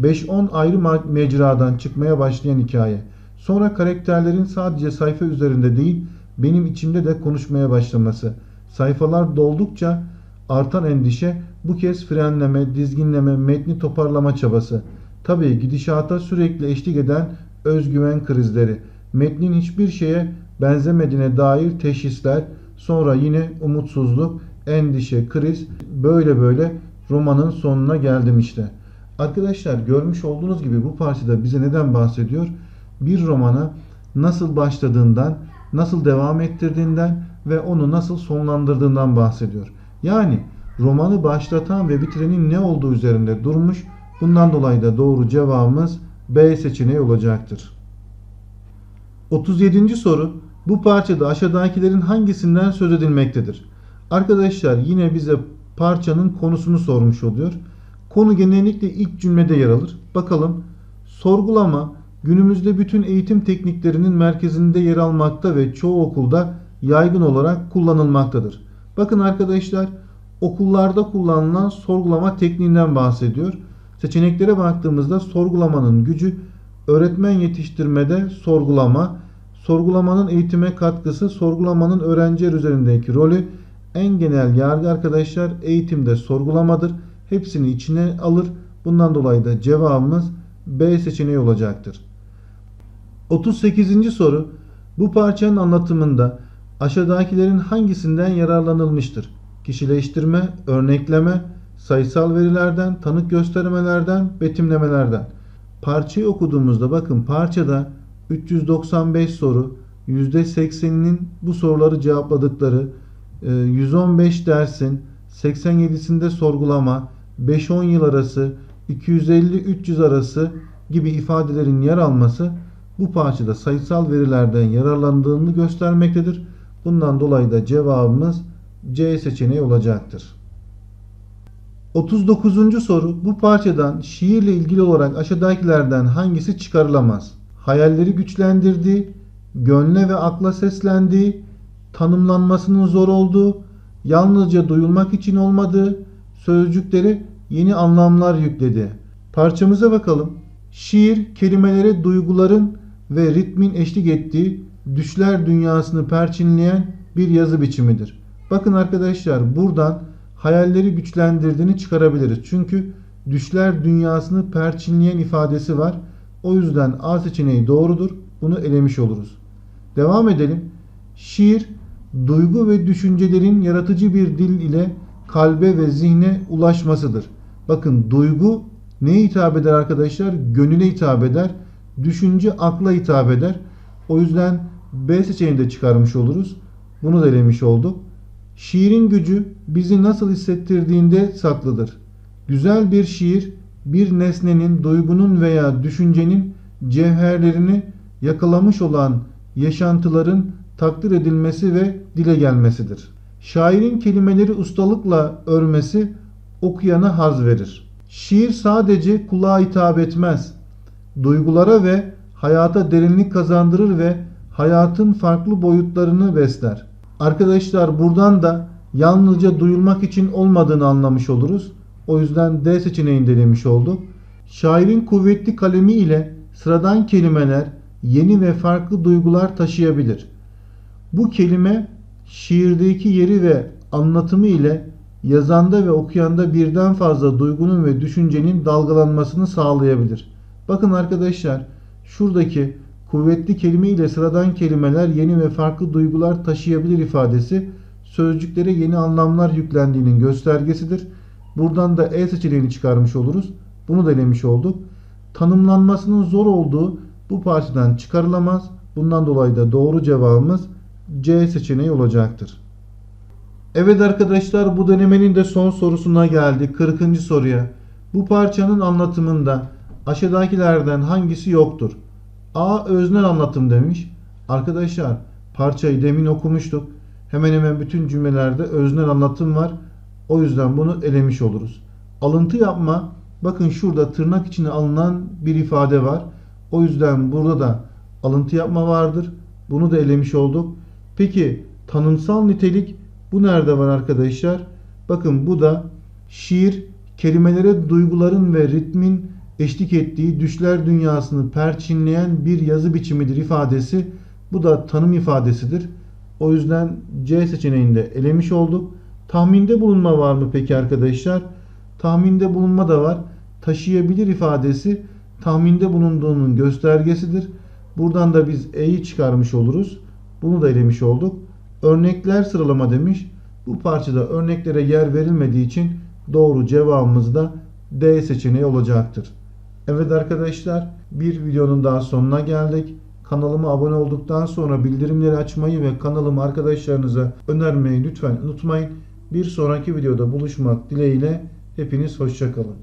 5-10 ayrı mecradan çıkmaya başlayan hikaye. Sonra karakterlerin sadece sayfa üzerinde değil, benim içimde de konuşmaya başlaması. Sayfalar doldukça artan endişe, bu kez frenleme, dizginleme, metni toparlama çabası. Tabii gidişata sürekli eşlik eden özgüven krizleri. Metnin hiçbir şeye benzemediğine dair teşhisler, sonra yine umutsuzluk, endişe, kriz. Böyle romanın sonuna geldim işte. Arkadaşlar, görmüş olduğunuz gibi bu parçada bize neden bahsediyor? Bir romana nasıl başladığından, nasıl devam ettirdiğinden ve onu nasıl sonlandırdığından bahsediyor. Yani romanı başlatan ve bitirenin ne olduğu üzerinde durmuş. Bundan dolayı da doğru cevabımız B seçeneği olacaktır. 37. soru. Bu parçada aşağıdakilerin hangisinden söz edilmektedir? Arkadaşlar, yine bize parçanın konusunu sormuş oluyor. Konu genellikle ilk cümlede yer alır. Bakalım. Sorgulama günümüzde bütün eğitim tekniklerinin merkezinde yer almakta ve çoğu okulda yaygın olarak kullanılmaktadır. Bakın arkadaşlar, okullarda kullanılan sorgulama tekniğinden bahsediyor. Seçeneklere baktığımızda sorgulamanın gücü, öğretmen yetiştirmede sorgulama, sorgulamanın eğitime katkısı, sorgulamanın öğrenciler üzerindeki rolü, en genel yargı arkadaşlar eğitimde sorgulamadır. Hepsini içine alır. Bundan dolayı da cevabımız B seçeneği olacaktır. 38. soru. Bu parçanın anlatımında aşağıdakilerin hangisinden yararlanılmıştır? Kişileştirme, örnekleme, sayısal verilerden, tanık göstermelerden, betimlemelerden. Parçayı okuduğumuzda bakın, parçada 395 soru, %80'inin bu soruları cevapladıkları, 115 dersin 87'sinde sorgulama, 5-10 yıl arası, 250-300 arası gibi ifadelerin yer alması bu parçada sayısal verilerden yararlandığını göstermektedir. Bundan dolayı da cevabımız C seçeneği olacaktır. 39. soru. Bu parçadan şiirle ilgili olarak aşağıdakilerden hangisi çıkarılamaz? Hayalleri güçlendirdiği, gönle ve akla seslendiği, tanımlanmasının zor olduğu, yalnızca duyulmak için olmadığı, sözcükleri yeni anlamlar yüklediği. Parçamıza bakalım. Şiir, kelimelere duyguların ve ritmin eşlik ettiği, düşler dünyasını perçinleyen bir yazı biçimidir. Bakın arkadaşlar, buradan hayalleri güçlendirdiğini çıkarabiliriz. Çünkü düşler dünyasını perçinleyen ifadesi var. O yüzden A seçeneği doğrudur. Bunu elemiş oluruz. Devam edelim. Şiir, duygu ve düşüncelerin yaratıcı bir dil ile kalbe ve zihne ulaşmasıdır. Bakın, duygu neye hitap eder arkadaşlar? Gönüle hitap eder. Düşünce akla hitap eder. O yüzden B seçeneğini de çıkarmış oluruz. Bunu da elemiş olduk. Şiirin gücü bizi nasıl hissettirdiğinde saklıdır. Güzel bir şiir, bir nesnenin, duygunun veya düşüncenin cevherlerini yakalamış olan yaşantıların takdir edilmesi ve dile gelmesidir. Şairin kelimeleri ustalıkla örmesi okuyana haz verir. Şiir sadece kulağa hitap etmez. Duygulara ve hayata derinlik kazandırır ve hayatın farklı boyutlarını besler. Arkadaşlar, buradan da yalnızca duyulmak için olmadığını anlamış oluruz. O yüzden D seçeneğini denemiş olduk. Şairin kuvvetli kalemi ile sıradan kelimeler yeni ve farklı duygular taşıyabilir. Bu kelime şiirdeki yeri ve anlatımı ile yazanda ve okuyanda birden fazla duygunun ve düşüncenin dalgalanmasını sağlayabilir. Bakın arkadaşlar, şuradaki kuvvetli kelime ile sıradan kelimeler yeni ve farklı duygular taşıyabilir ifadesi sözcüklere yeni anlamlar yüklendiğinin göstergesidir. Buradan da E seçeneğini çıkarmış oluruz. Bunu da elemiş olduk. Tanımlanmasının zor olduğu bu parçadan çıkarılamaz. Bundan dolayı da doğru cevabımız C seçeneği olacaktır. Evet arkadaşlar, bu denemenin de son sorusuna geldik. 40. soruya. Bu parçanın anlatımında aşağıdakilerden hangisi yoktur? A. Öznel anlatım demiş. Arkadaşlar, parçayı demin okumuştuk. Hemen hemen bütün cümlelerde öznel anlatım var. O yüzden bunu elemiş oluruz. Alıntı yapma. Bakın, şurada tırnak içine alınan bir ifade var. O yüzden burada da alıntı yapma vardır. Bunu da elemiş olduk. Peki tanımsal nitelik Bu nerede var arkadaşlar? Bakın bu da şiir, kelimelere duyguların ve ritmin eşlik ettiği düşler dünyasını perçinleyen bir yazı biçimidir ifadesi. Bu da tanım ifadesidir. O yüzden C seçeneğini de elemiş olduk. Tahminde bulunma var mı peki arkadaşlar? Tahminde bulunma da var. Taşıyabilir ifadesi tahminde bulunduğunun göstergesidir. Buradan da biz E'yi çıkarmış oluruz. Bunu da elemiş olduk. Örnekler sıralama demiş. Bu parçada örneklere yer verilmediği için doğru cevabımız da D seçeneği olacaktır. Evet arkadaşlar, bir videonun daha sonuna geldik. Kanalıma abone olduktan sonra bildirimleri açmayı ve kanalımı arkadaşlarınıza önermeyi lütfen unutmayın. Bir sonraki videoda buluşmak dileğiyle hepiniz hoşça kalın.